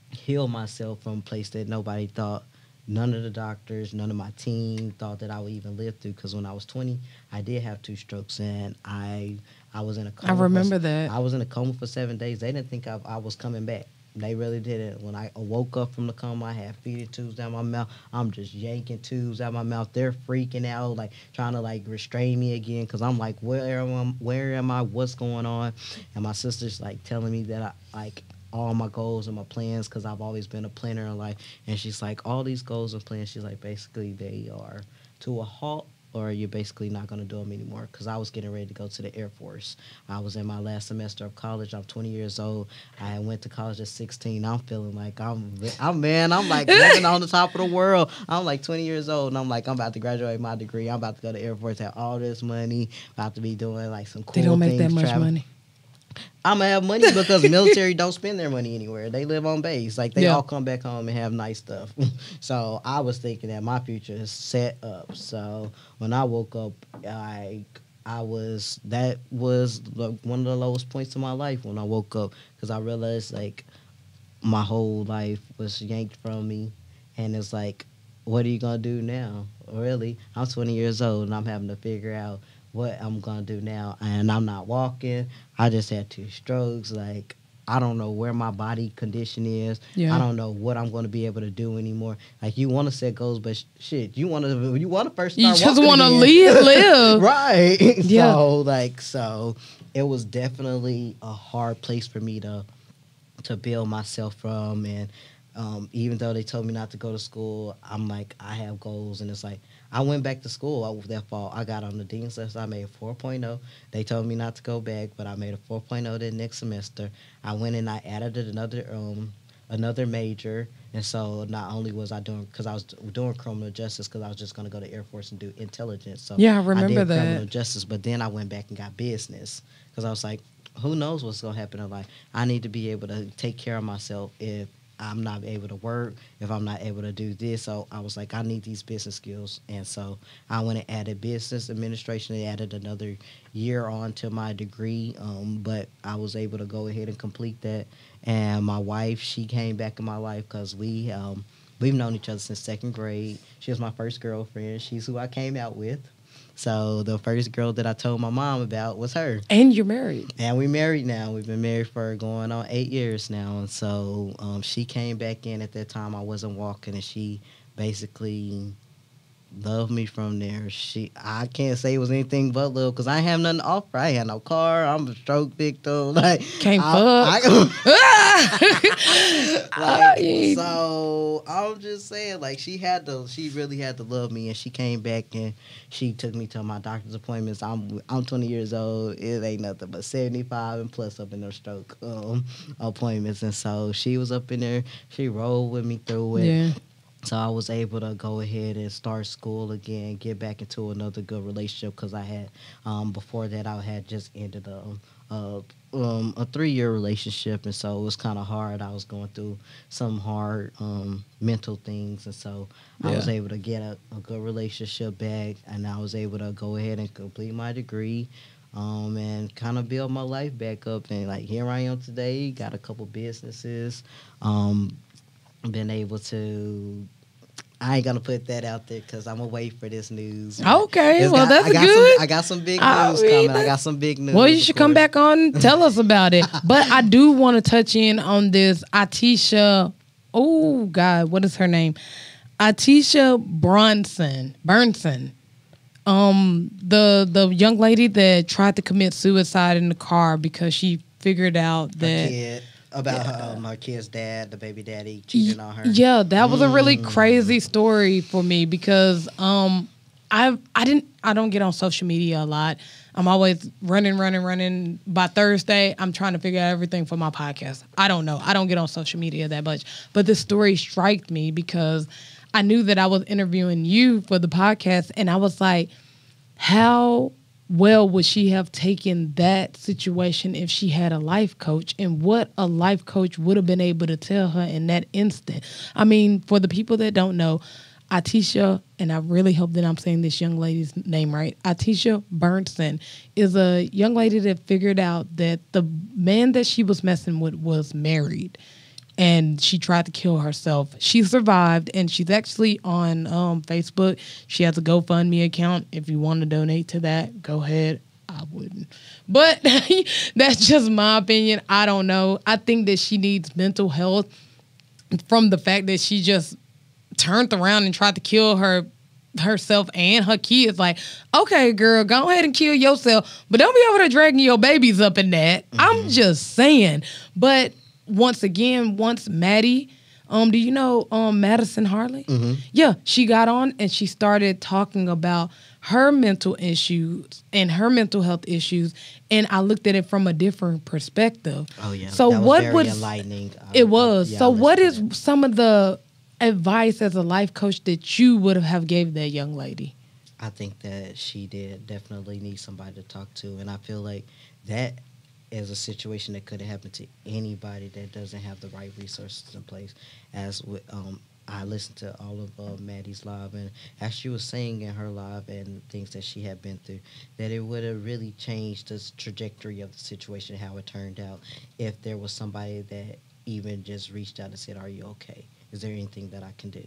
heal myself from a place that nobody thought, none of the doctors, none of my team thought that I would even live through. Because when I was twenty, I did have two strokes, and I I was in a coma. I remember for, that. I was in a coma for seven days. They didn't think I, I was coming back. They really didn't. When I woke up from the coma, I had feeder tubes down my mouth. I'm just yanking tubes out my mouth. They're freaking out, like trying to like restrain me again, because I'm like, where am I? Where am I? What's going on? And my sister's like telling me that I like all my goals and my plans, because I've always been a planner in life. And she's like, all these goals and plans, she's like, basically they are to a halt, or you're basically not going to do them anymore. Because I was getting ready to go to the Air Force. I was in my last semester of college. I'm twenty years old. I went to college at sixteen. I'm feeling like I'm, I'm man, I'm like living on the top of the world. I'm like twenty years old, and I'm like, I'm about to graduate my degree. I'm about to go to Air Force, have all this money, about to be doing like some cool things. They don't make things, that much travel. money. I'm going to have money because military don't spend their money anywhere. They live on base. Like, they yeah. all come back home and have nice stuff. So I was thinking that my future is set up. So when I woke up, I, I was, that was one of the lowest points in my life when I woke up, because I realized, like, my whole life was yanked from me, and it's like, what are you going to do now? Really? I'm twenty years old, and I'm having to figure out what I'm going to do now, and I'm not walking. I just had two strokes. Like, I don't know where my body condition is. Yeah. I don't know what I'm going to be able to do anymore. Like, you want to set goals, but sh shit, you want to you want to first start walking. You just want to live, live. Right. Yeah. So, like, so it was definitely a hard place for me to to build myself from. And um, even though they told me not to go to school, I'm like, I have goals. And it's like, I went back to school that fall. I got on the dean's list. I made a four point oh. They told me not to go back, but I made a four point oh the next semester. I went and I added another um, another major. And so not only was I doing, because I was doing criminal justice, because I was just going to go to Air Force and do intelligence. So yeah, I remember I did that. Criminal justice, but then I went back and got business, because I was like, who knows what's going to happen in life. I need to be able to take care of myself if I'm not able to work, if I'm not able to do this. So I was like, I need these business skills. And so I went and added business administration. They added another year on to my degree, um, but I was able to go ahead and complete that. And my wife, she came back in my life, because we, um, we've known each other since second grade. She was my first girlfriend. She's who I came out with. So the first girl that I told my mom about was her. And you're married. And we're married now. We've been married for going on eight years now. And so um, she came back in at that time. I wasn't walking, and she basically loved me from there. She, I can't say it was anything but love, because I didn't have nothing to offer. I had no car. I'm a stroke victim. Like, can't I, fuck. I, like, I so I'm just saying, like, she had to, she really had to love me, and she came back and she took me to my doctor's appointments. I'm I'm twenty years old. It ain't nothing but seventy-five and plus up in her stroke um, appointments, and so she was up in there. She rolled with me through it. Yeah. So I was able to go ahead and start school again, get back into another good relationship, because I had, um, before that, I had just ended a, a, um, a three-year relationship, and so it was kind of hard. I was going through some hard um, mental things, and so yeah. I was able to get a, a good relationship back, and I was able to go ahead and complete my degree. Um, and kind of build my life back up, and like, here I am today, got a couple businesses, um, been able to, I ain't gonna put that out there, because I'm gonna wait for this news. Okay, it's well got, that's I got good. Some, I got some big news I mean, coming. I got some big news. Well, you should come back on and tell us about it. But I do want to touch in on this Itasha. Oh God, what is her name? Itasha Burnson. Burnson. Um, the the young lady that tried to commit suicide in the car because she figured out that. Her kid. About yeah. her, um, her kid's dad, the baby daddy, cheating on her. Yeah, that was mm. a really crazy story for me, because um, I I didn't I don't get on social media a lot. I'm always running, running, running. By Thursday, I'm trying to figure out everything for my podcast. I don't know. I don't get on social media that much. But this story struck me, because I knew that I was interviewing you for the podcast, and I was like, how well would she have taken that situation if she had a life coach, and what a life coach would have been able to tell her in that instant. I mean, for the people that don't know, Itasha, and I really hope that I'm saying this young lady's name right, Itasha Burnson is a young lady that figured out that the man that she was messing with was married, and she tried to kill herself. She survived, and she's actually on um, Facebook. She has a GoFundMe account. If you want to donate to that, go ahead. I wouldn't. But that's just my opinion. I don't know. I think that she needs mental health from the fact that she just turned around and tried to kill her herself and her kids. Like, okay, girl, go ahead and kill yourself, but don't be over there dragging your babies up in that. Mm-hmm. I'm just saying. But once again, once Maddie, um, do you know um, Madison Harley? Mm-hmm. Yeah, she got on and she started talking about her mental issues and her mental health issues, and I looked at it from a different perspective. Oh yeah, so that was what very was enlightening. It was. Yeah, so what is some of the advice as a life coach that you would have gave that young lady? I think that she did definitely need somebody to talk to, and I feel like that is a situation that could have happened to anybody that doesn't have the right resources in place. As with, um, I listened to all of uh, Maddie's live, and as she was saying in her live and things that she had been through, that it would have really changed the trajectory of the situation, how it turned out, if there was somebody that even just reached out and said, "Are you okay? Is there anything that I can do?"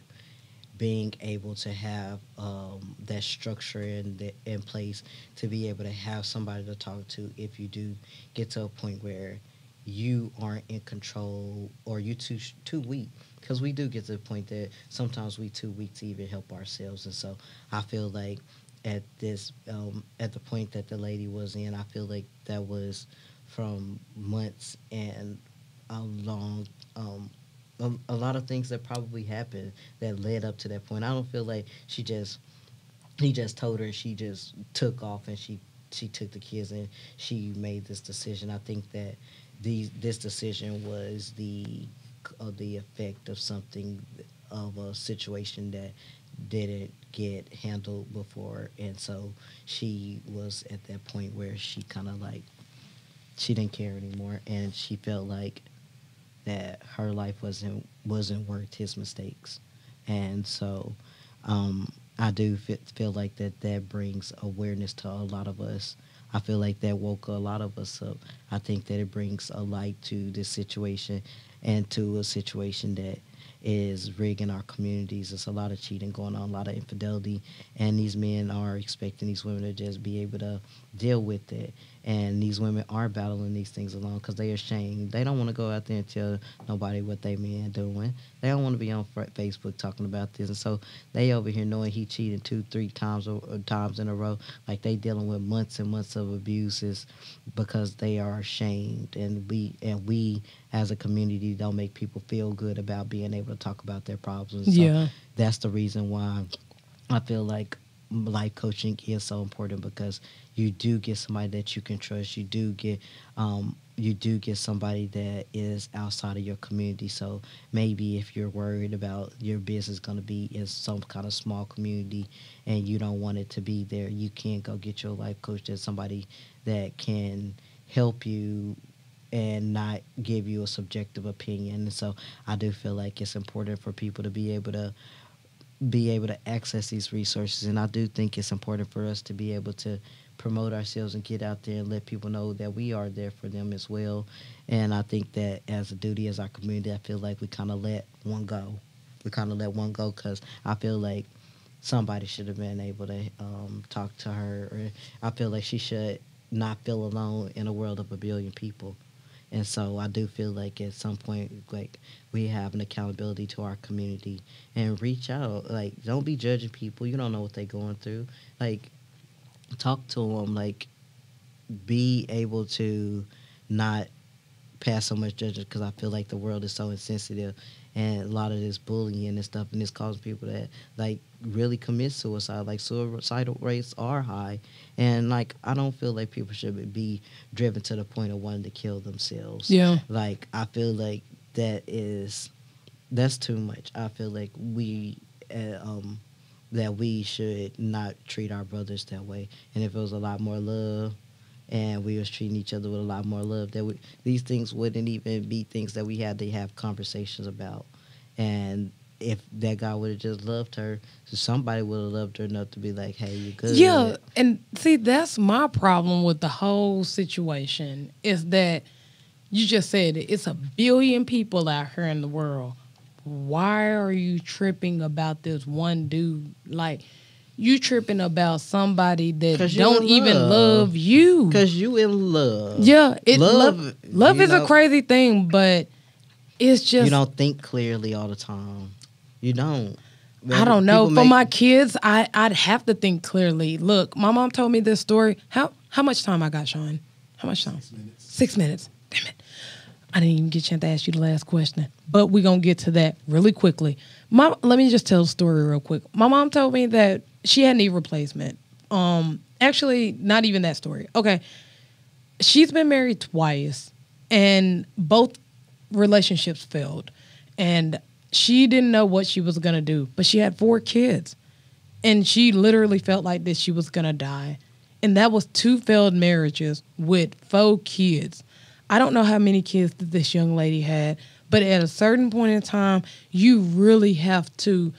Being able to have um, that structure in, the, in place to be able to have somebody to talk to if you do get to a point where you aren't in control or you too too weak, because we do get to the point that sometimes we too weak to even help ourselves. And so I feel like at this um, at the point that the lady was in, I feel like that was from months and a long um A, a lot of things that probably happened that led up to that point. I don't feel like she just, he just told her, she just took off and she, she took the kids and she made this decision. I think that these, this decision was the, uh, the effect of something, of a situation that didn't get handled before. And so she was at that point where she kind of like, she didn't care anymore, and she felt like that her life wasn't wasn't worth his mistakes. And so um, I do fit, feel like that that brings awareness to a lot of us. I feel like that woke a lot of us up. I think that it brings a light to this situation and to a situation that is rigging our communities. There's a lot of cheating going on, a lot of infidelity, and these men are expecting these women to just be able to deal with it. And these women are battling these things alone because they are ashamed. They don't want to go out there and tell nobody what they men are doing. They don't want to be on Facebook talking about this. And so they over here knowing he cheated two, three times or, or times in a row. Like, they dealing with months and months of abuses because they are ashamed. And we and we as a community don't make people feel good about being able to talk about their problems. So yeah. That's the reason why I feel like life coaching is so important, because you do get somebody that you can trust. You do get um, you do get somebody that is outside of your community. So maybe if you're worried about your business going to be in some kind of small community and you don't want it to be there, you can go get your life coach. That's somebody that can help you and not give you a subjective opinion. And so I do feel like it's important for people to be able to be able to access these resources. And I do think it's important for us to be able to promote ourselves and get out there and let people know that we are there for them as well. And I think that as a duty, as our community, I feel like we kind of let one go. We kind of let one go because I feel like somebody should have been able to um, talk to her. Or I feel like she should not feel alone in a world of a billion people. And so I do feel like at some point, like, we have an accountability to our community and reach out. Like, don't be judging people. You don't know what they're going through. Like, talk to them. Like, be able to not pass so much judgment, because I feel like the world is so insensitive, and a lot of this bullying and stuff, and it's causing people that, like, really commit suicide. Like, suicidal rates are high, and, like, I don't feel like people should be driven to the point of wanting to kill themselves. Yeah. Like, I feel like that is, that's too much. I feel like we, uh, um, that we should not treat our brothers that way. And if it was a lot more love, and we was treating each other with a lot more love, that we, these things wouldn't even be things that we had to have conversations about. And if that guy would have just loved her, somebody would have loved her enough to be like, hey, you good. Yeah, and see, that's my problem with the whole situation, is that you just said it. It's a billion people out here in the world. Why are you tripping about this one dude? Like, you tripping about somebody that don't even love you. Because you in love. Yeah. It, love love, love is know, a crazy thing, but it's just... You don't think clearly all the time. You don't. I don't know. People For make, my kids, I, I'd have to think clearly. Look, my mom told me this story. How how much time I got, Sean? How much time? Six minutes. Six minutes. Damn it. I didn't even get a chance to ask you the last question. But we're going to get to that really quickly. My, let me just tell the story real quick. My mom told me that she had knee replacement. Um, actually, not even that story. Okay. She's been married twice, and both relationships failed. And she didn't know what she was going to do, but she had four kids. And she literally felt like that she was going to die. And that was two failed marriages with four kids. I don't know how many kids that this young lady had, But at a certain point in time, you really have to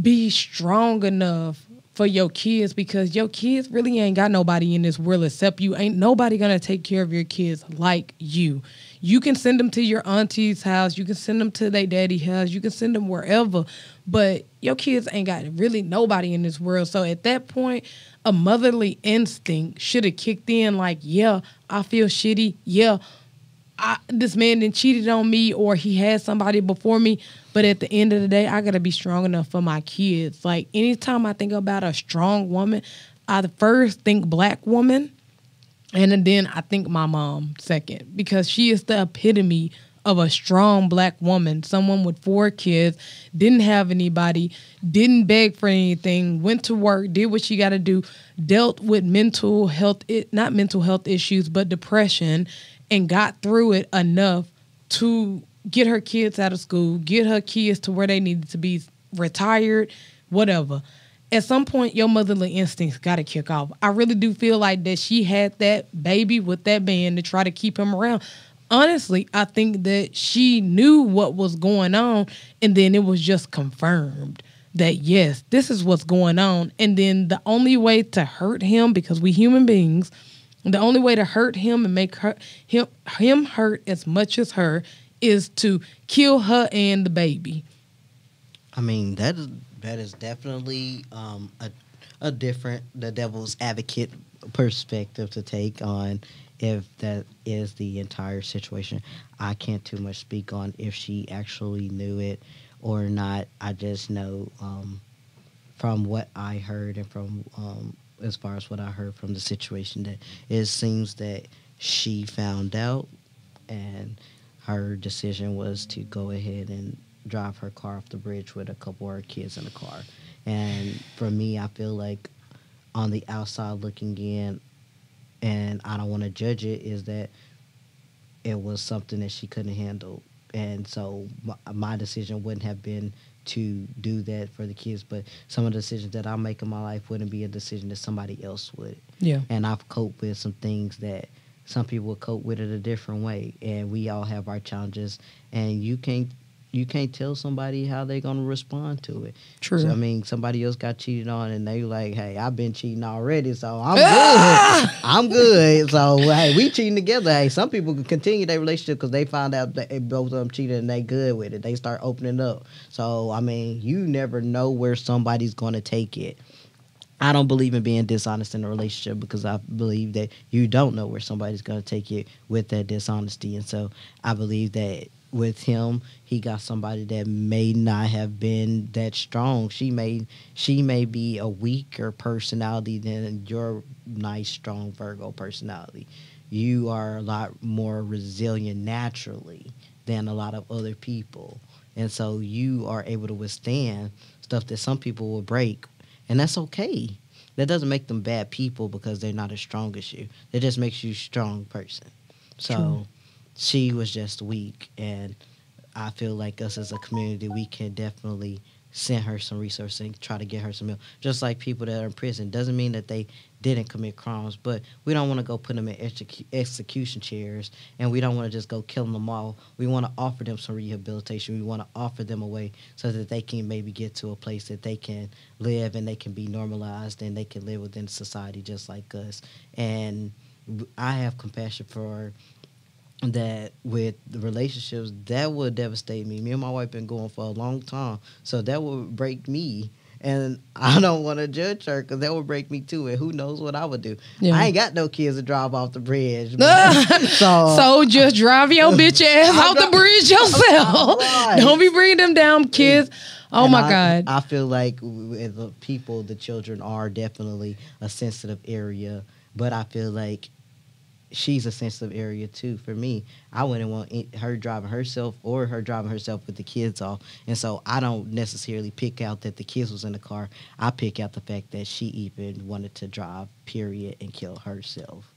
be strong enough for your kids, because your kids really ain't got nobody in this world except you. Ain't nobody gonna take care of your kids like you. You can send them to your auntie's house, you can send them to their daddy's house, you can send them wherever, but your kids ain't got really nobody in this world. So at that point, a motherly instinct should have kicked in, like, yeah, I feel shitty, yeah, I, this man then cheated on me, or he had somebody before me, but at the end of the day, I gotta be strong enough for my kids. Like, anytime I think about a strong woman, I first think black woman, and then I think my mom second, because she is the epitome of a strong black woman, someone with four kids, didn't have anybody, didn't beg for anything, went to work, did what she gotta do, dealt with mental health, not mental health issues, but depression, and got through it enough to get her kids out of school, get her kids to where they needed to be, retired, whatever. At some point, your motherly instincts got to kick off. I really do feel like that she had that baby with that man to try to keep him around. Honestly, I think that she knew what was going on, and then it was just confirmed that, yes, this is what's going on. And then the only way to hurt him, because we human beings, the only way to hurt him and make her, him, him hurt as much as her is to kill her and the baby. I mean, that is, that is definitely um, a, a different, the devil's advocate perspective to take on if that is the entire situation. I can't too much speak on if she actually knew it or not. I just know um, from what I heard and from... Um, as far as what I heard from the situation, that it seems that she found out and her decision was to go ahead and drive her car off the bridge with a couple of her kids in the car. And for me, I feel like on the outside looking in, and I don't want to judge it, is that it was something that she couldn't handle. And so my, my decision wouldn't have been to do that for the kids, but some of the decisions that I make in my life wouldn't be a decision that somebody else would. Yeah. And I've coped with some things that some people cope with it a different way, and we all have our challenges, and you can't you can't tell somebody how they're going to respond to it. True. So, I mean, somebody else got cheated on, and they like, hey, I've been cheating already, so I'm good. I'm good. So, hey, we cheating together. Hey, some people can continue their relationship because they find out that both of them cheated and they good with it. They start opening up. So, I mean, you never know where somebody's going to take it. I don't believe in being dishonest in a relationship, because I believe that you don't know where somebody's going to take it with that dishonesty. And so I believe that with him, he got somebody that may not have been that strong. She may she may be a weaker personality than your nice, strong Virgo personality. You are a lot more resilient naturally than a lot of other people. And so you are able to withstand stuff that some people will break. And that's okay. That doesn't make them bad people because they're not as strong as you. That just makes you a strong person. So True. She was just weak. And I feel like us as a community, we can definitely send her some resources and try to get her some help. Just like people that are in prison. Doesn't mean that they didn't commit crimes, but we don't want to go put them in exec- execution chairs, and we don't want to just go killing them all. We want to offer them some rehabilitation. We want to offer them a way so that they can maybe get to a place that they can live and they can be normalized and they can live within society just like us. And I have compassion for that with the relationships. That would devastate me. Me and my wife been going for a long time, so that would break me. And I don't want to judge her because that would break me too. And who knows what I would do. Yeah. I ain't got no kids to drive off the bridge. so, so just drive your bitch ass I'm off dri- the bridge yourself. Right. Don't be bringing them down, kids. Yeah. Oh, and my I, God. I feel like with the people, the children are definitely a sensitive area. But I feel like she's a sensitive area too. For me, I wouldn't want her driving herself or her driving herself with the kids off. And so I don't necessarily pick out that the kids was in the car. I pick out the fact that she even wanted to drive, period, and kill herself.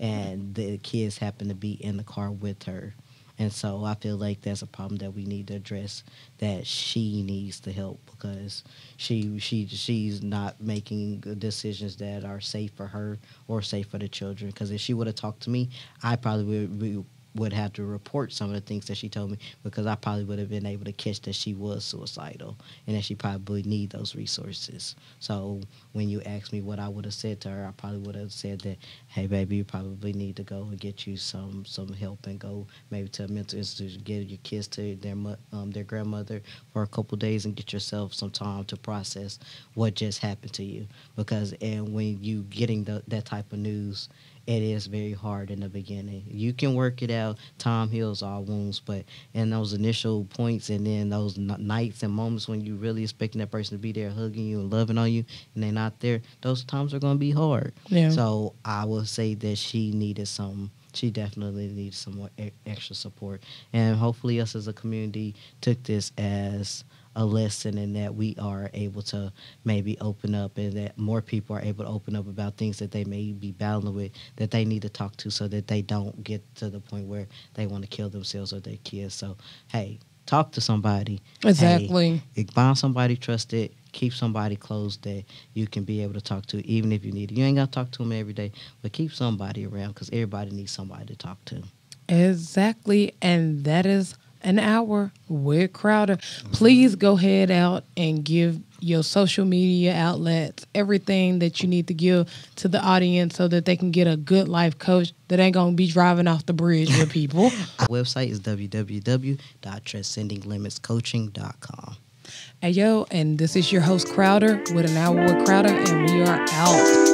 And the kids happened to be in the car with her. And so I feel like that's a problem that we need to address, that she needs the help, because she she she's not making decisions that are safe for her or safe for the children. Because if she would have talked to me, I probably would, would have to report some of the things that she told me, because I probably would have been able to catch that she was suicidal and that she probably need those resources. So when you ask me what I would have said to her, I probably would have said that, hey, baby, you probably need to go and get you some, some help and go maybe to a mental institution, get your kids to their um, their grandmother for a couple of days and get yourself some time to process what just happened to you. Because and when you getting the, that type of news, it is very hard in the beginning. You can work it out. Time heals all wounds. But in those initial points and then those nights and moments when you really expecting that person to be there hugging you and loving on you and they're not there, those times are going to be hard. Yeah. So I would say that she needed some. She definitely needed some more e- extra support. And hopefully us as a community took this as a lesson in that we are able to maybe open up and that more people are able to open up about things that they may be battling with that they need to talk to so that they don't get to the point where they want to kill themselves or their kids. So, hey, talk to somebody. Exactly. Hey, find somebody trusted. Keep somebody close that you can be able to talk to, even if you need it. You ain't got to talk to them every day, but keep somebody around because everybody needs somebody to talk to. Exactly, and that is an hour with Crowder. Please go head out and give your social media outlets everything that you need to give to the audience so that they can get a good life coach that ain't going to be driving off the bridge with people. Our website is w w w dot transcending limits coaching dot com. Hey, yo, and this is your host, Crowder, with An Hour with Crowder, and we are out.